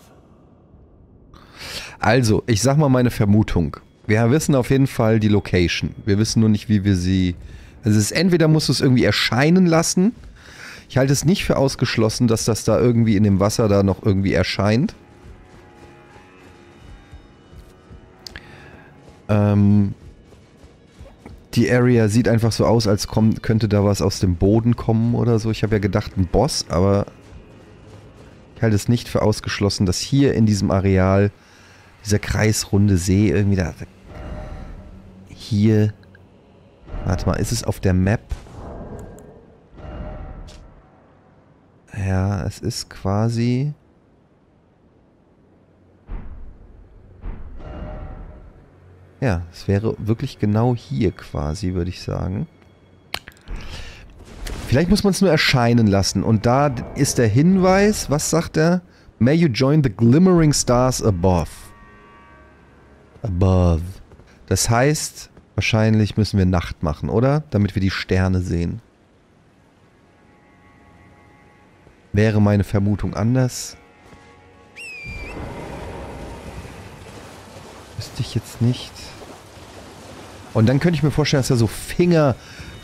Also, ich sag mal meine Vermutung. Wir wissen auf jeden Fall die Location. Wir wissen nur nicht, wie wir sie... Also es ist entweder musst du es irgendwie erscheinen lassen. Ich halte es nicht für ausgeschlossen, dass das da irgendwie in dem Wasser da noch irgendwie erscheint. Die Area sieht einfach so aus, als könnte da was aus dem Boden kommen oder so. Ich habe ja gedacht, ein Boss, aber ich halte es nicht für ausgeschlossen, dass hier in diesem Areal dieser kreisrunde See irgendwie da... Hier... Warte mal, ist es auf der Map? Ja, es ist quasi... Ja, es wäre wirklich genau hier quasi, würde ich sagen. Vielleicht muss man es nur erscheinen lassen. Und da ist der Hinweis, was sagt er? May you join the glimmering stars above. Above. Das heißt, wahrscheinlich müssen wir Nacht machen, oder? Damit wir die Sterne sehen. Wäre meine Vermutung anders? Wüsste ich jetzt nicht. Und dann könnte ich mir vorstellen, dass da so Finger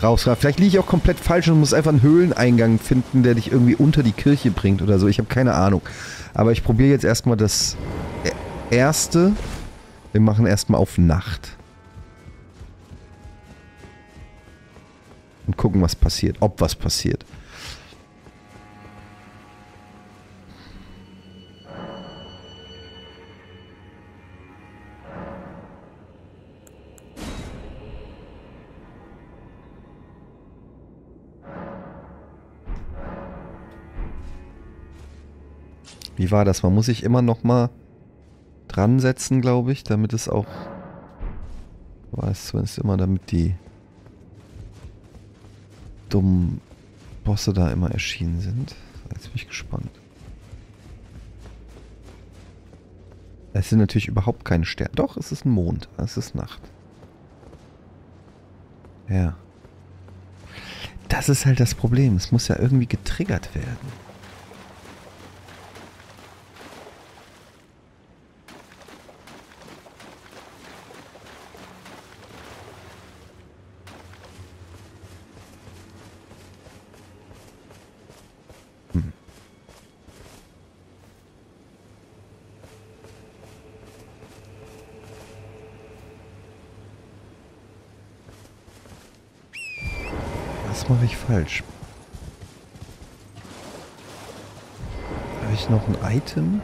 rausragen. Vielleicht liege ich auch komplett falsch und muss einfach einen Höhleneingang finden, der dich irgendwie unter die Kirche bringt oder so. Ich habe keine Ahnung. Aber ich probiere jetzt erstmal das Erste. Wir machen erstmal auf Nacht. Und gucken, was passiert. Ob was passiert. Wie war das? Man muss sich immer noch mal dran setzen, glaube ich, damit es auch... War es zumindest immer, damit die dummen Bosse da immer erschienen sind. Jetzt bin ich gespannt. Es sind natürlich überhaupt keine Sterne. Doch, es ist ein Mond. Es ist Nacht. Ja. Das ist halt das Problem. Es muss ja irgendwie getriggert werden. Mache ich falsch. Habe ich noch ein Item?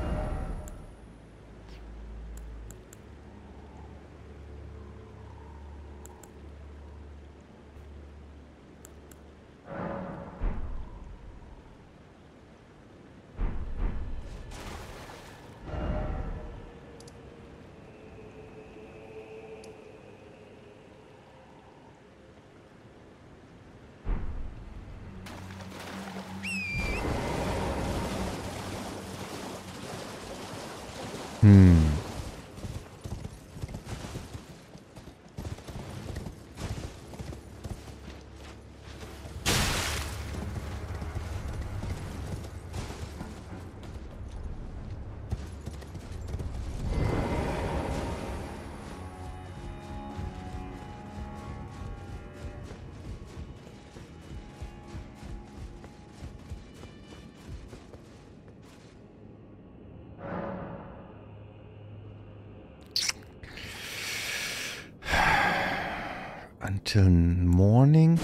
Until morning.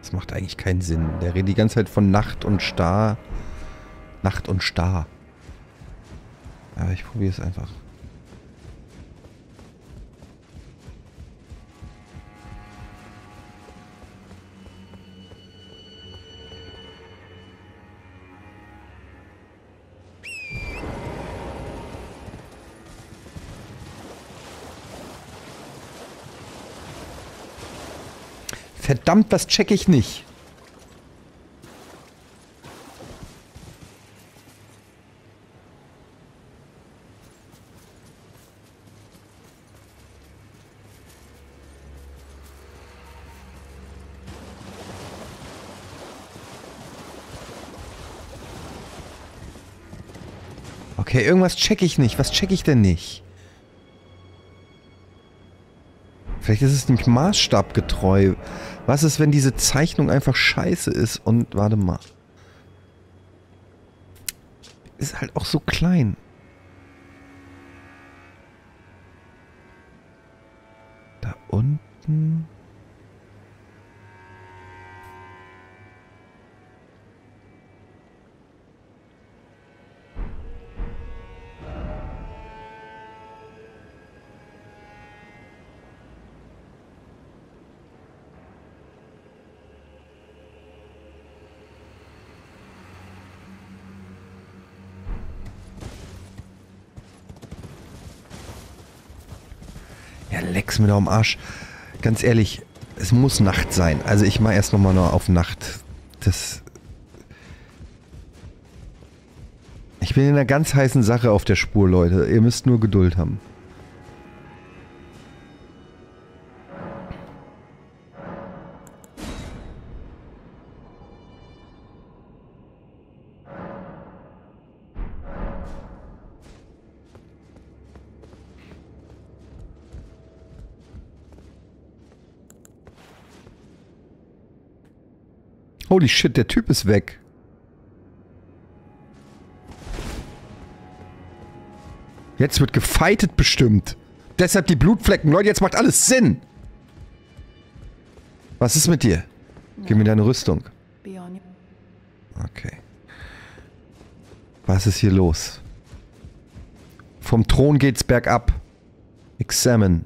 Das macht eigentlich keinen Sinn. Der redet die ganze Zeit von Nacht und Star. Nacht und Star. Aber ich probiere es einfach. Verdammt, das checke ich nicht. Okay, irgendwas checke ich nicht. Was checke ich denn nicht? Vielleicht ist es nicht maßstabgetreu. Was ist, wenn diese Zeichnung einfach scheiße ist? Und, warte mal. Ist halt auch so klein. Da unten. Leck's mir da am Arsch. Ganz ehrlich, es muss Nacht sein. Also ich mache erst nochmal auf Nacht. Das. Ich bin in einer ganz heißen Sache auf der Spur, Leute. Ihr müsst nur Geduld haben. Holy shit, der Typ ist weg. Jetzt wird gefightet bestimmt. Deshalb die Blutflecken. Leute, jetzt macht alles Sinn. Was ist mit dir? Gib mir deine Rüstung. Okay. Was ist hier los? Vom Thron geht's bergab. Examine.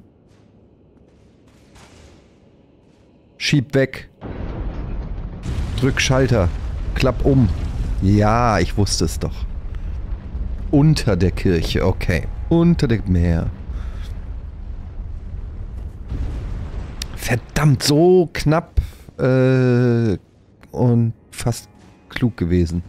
Schieb weg. Drück Schalter. Klapp um. Ja, ich wusste es doch. Unter der Kirche, okay. Unter dem Meer. Verdammt, so knapp und fast klug gewesen.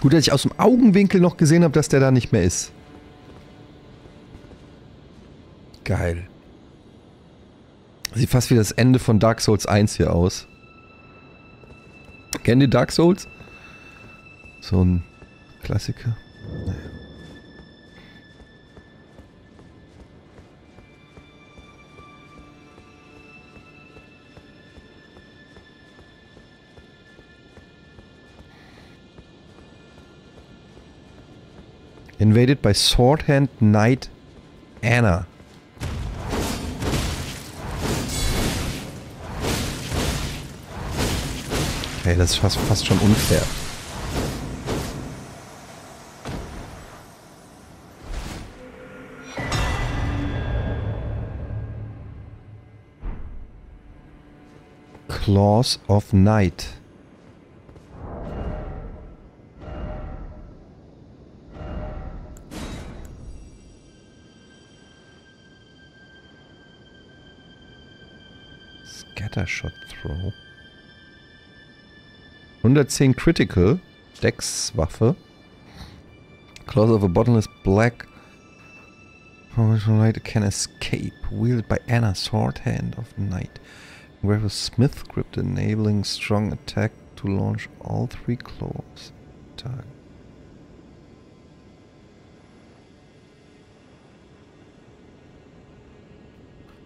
Gut, dass ich aus dem Augenwinkel noch gesehen habe, dass der da nicht mehr ist. Geil. Sieht fast wie das Ende von Dark Souls 1 hier aus. Kennt ihr Dark Souls? So ein Klassiker. Naja. Invaded by Swordhand Knight Anna. Okay, das ist fast schon unfair. Claws of Night. Shot Throw. 110 Critical. Dex-Waffe. Claws of a Bottomless Black. Can escape. Wielded by Anna, Swordhand of Night. Wear a Smith Grip, enabling strong attack to launch all three claws. Target.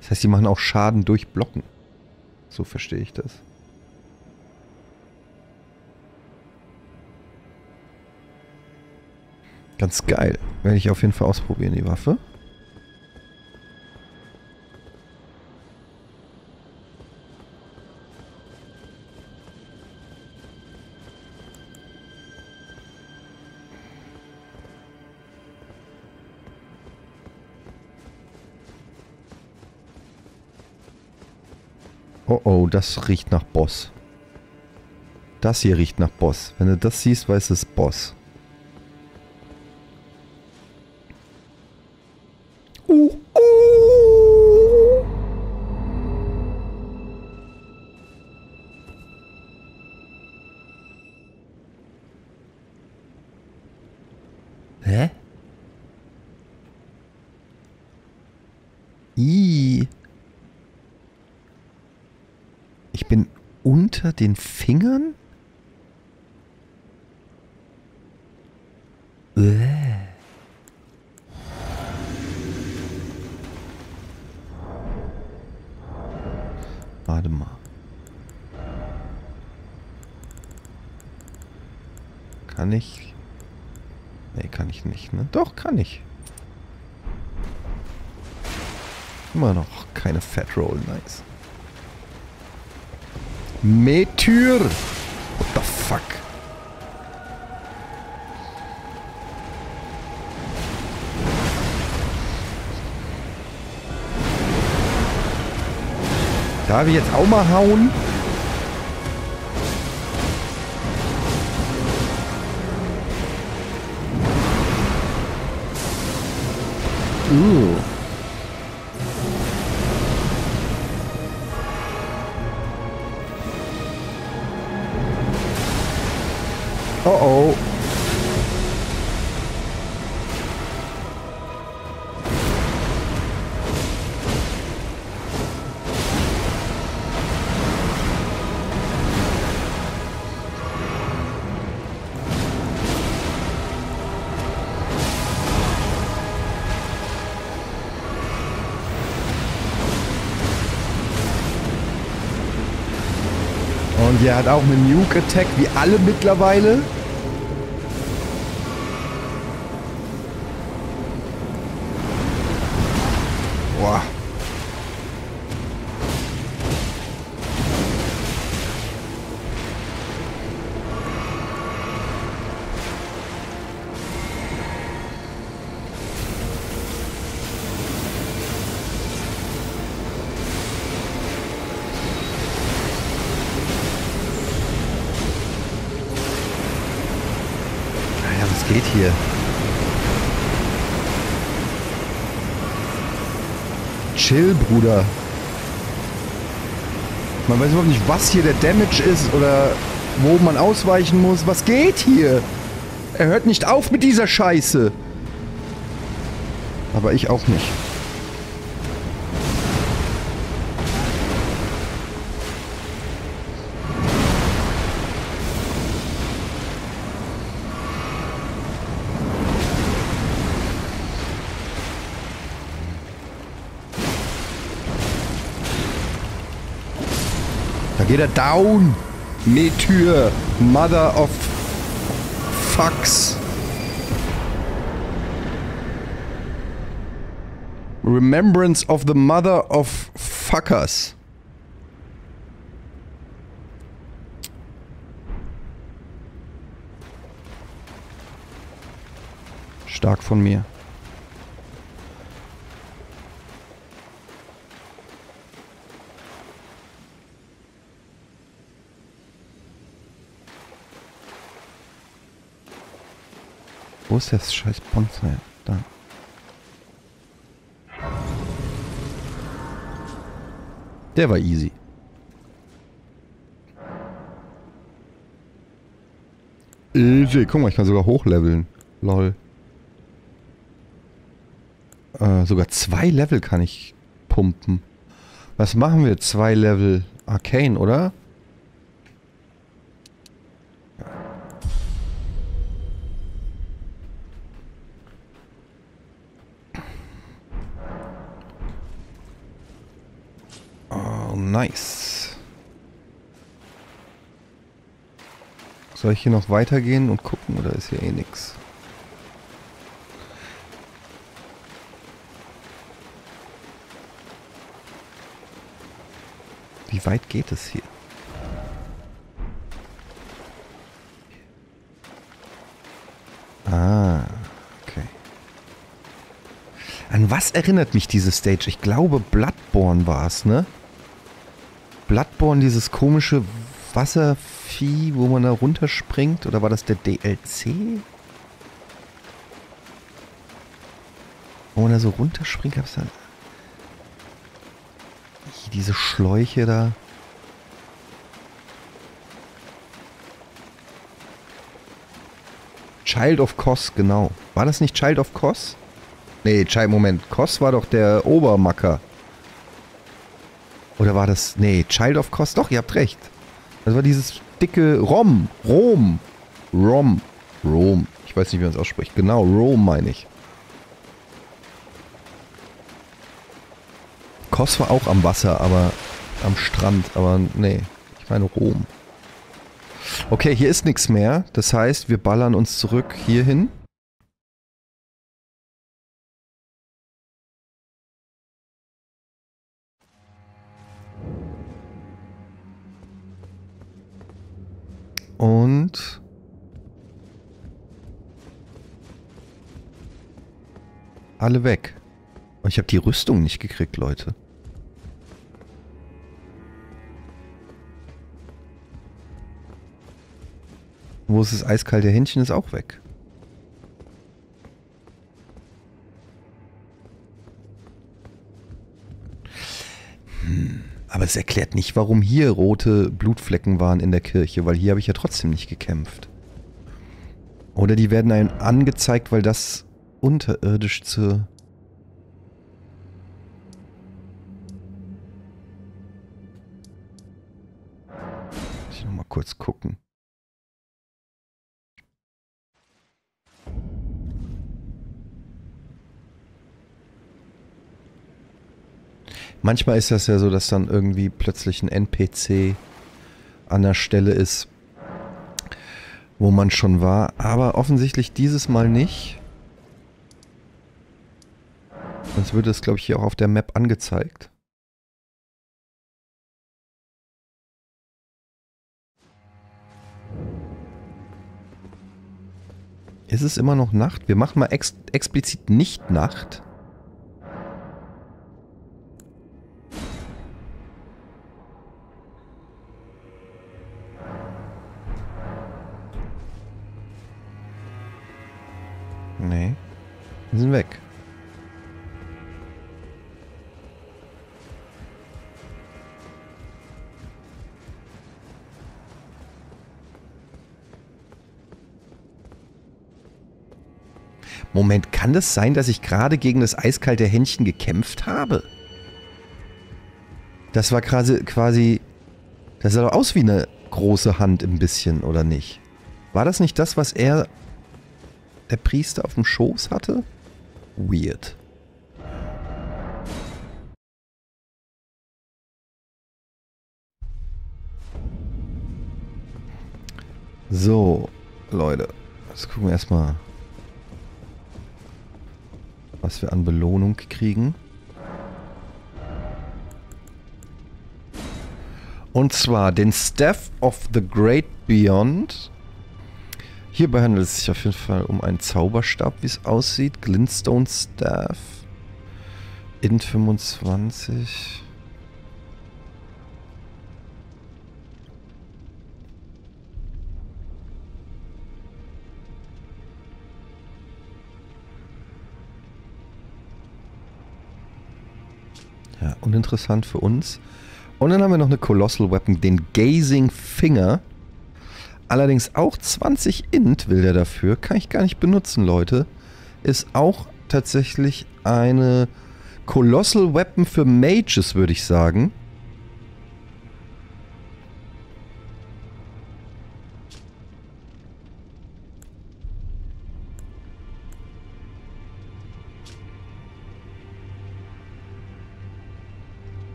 Das heißt, die machen auch Schaden durch Blocken. So verstehe ich das. Ganz geil. Werde ich auf jeden Fall ausprobieren, die Waffe. Oh oh, das riecht nach Boss. Das hier riecht nach Boss. Wenn du das siehst, weißt du, es ist Boss. Hä? Ich bin unter den Fingern? Warte mal. Kann ich? Nee, kann ich nicht, ne? Doch, kann ich. Immer noch keine Fat Roll, nice. Metyr! What the fuck? Darf ich jetzt auch mal hauen? Oh oh. Und der hat auch eine Nuke Attack, wie alle mittlerweile. Boah. Hier. Chill, Bruder. Man weiß überhaupt nicht, was hier der Damage ist oder wo man ausweichen muss. Was geht hier? Er hört nicht auf mit dieser Scheiße. Aber ich auch nicht. Geht er down? Metyr, Mother of Fucks. Remembrance of the Mother of Fuckers. Stark von mir. Wo ist das scheiß Bonsai? Da. Der war easy. Easy. Guck mal, ich kann sogar hochleveln. Lol. Sogar 2 Level kann ich pumpen. Was machen wir? 2 Level Arcane, oder? Nice. Soll ich hier noch weitergehen und gucken, oder ist hier eh nix? Wie weit geht es hier? Ah, okay. An was erinnert mich diese Stage? Ich glaube, Bloodborne war es, ne? Bloodborne, dieses komische Wasservieh, wo man da runterspringt? Oder war das der DLC? Wo man da so runterspringt, gab's da diese Schläuche da. Child of Cos, genau. War das nicht Child of Cos? Nee, Moment. Cos war doch der Obermacker. Oder war das... Nee, Child of Cos. Doch, ihr habt recht. Das war dieses dicke Rom. Rom. Ich weiß nicht, wie man es ausspricht. Genau, Rom meine ich. Cos war auch am Wasser, aber... Am Strand, aber nee. Ich meine Rom. Okay, hier ist nichts mehr. Das heißt, wir ballern uns zurück hierhin. Und... alle weg. Und ich habe die Rüstung nicht gekriegt, Leute. Wo ist das eiskalte Händchen? Ist auch weg. Aber es erklärt nicht, warum hier rote Blutflecken waren in der Kirche, weil hier habe ich ja trotzdem nicht gekämpft. Oder die werden einem angezeigt, weil das unterirdisch zu... Muss ich nochmal kurz gucken. Manchmal ist das ja so, dass dann irgendwie plötzlich ein NPC an der Stelle ist, wo man schon war. Aber offensichtlich dieses Mal nicht. Sonst würde es, glaube ich, hier auch auf der Map angezeigt. Ist es immer noch Nacht? Wir machen mal explizit nicht Nacht. Nee. Wir sind weg. Moment, kann das sein, dass ich gerade gegen das eiskalte Händchen gekämpft habe? Das war quasi... Das sah doch aus wie eine große Hand ein bisschen, oder nicht? War das nicht das, was er... der Priester auf dem Schoß hatte? Weird. So, Leute. Jetzt gucken wir erstmal, was wir an Belohnung kriegen. Und zwar den Staff of the Great Beyond. Hierbei handelt es sich auf jeden Fall um einen Zauberstab, wie es aussieht. Glintstone Staff. In 25. Ja, uninteressant für uns. Und dann haben wir noch eine Colossal Weapon, den Gazing Finger. Allerdings auch 20 Int will der dafür. Kann ich gar nicht benutzen, Leute. Ist auch tatsächlich eine Colossal Weapon für Mages, würde ich sagen.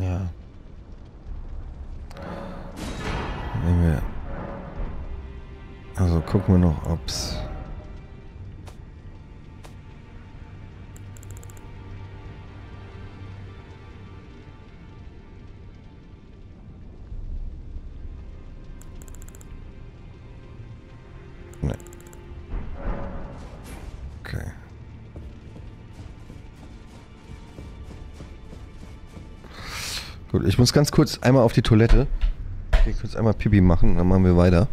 Ja. Also gucken wir noch, ob's... Ne. Okay. Gut, ich muss ganz kurz einmal auf die Toilette. Okay, kurz einmal Pipi machen, dann machen wir weiter.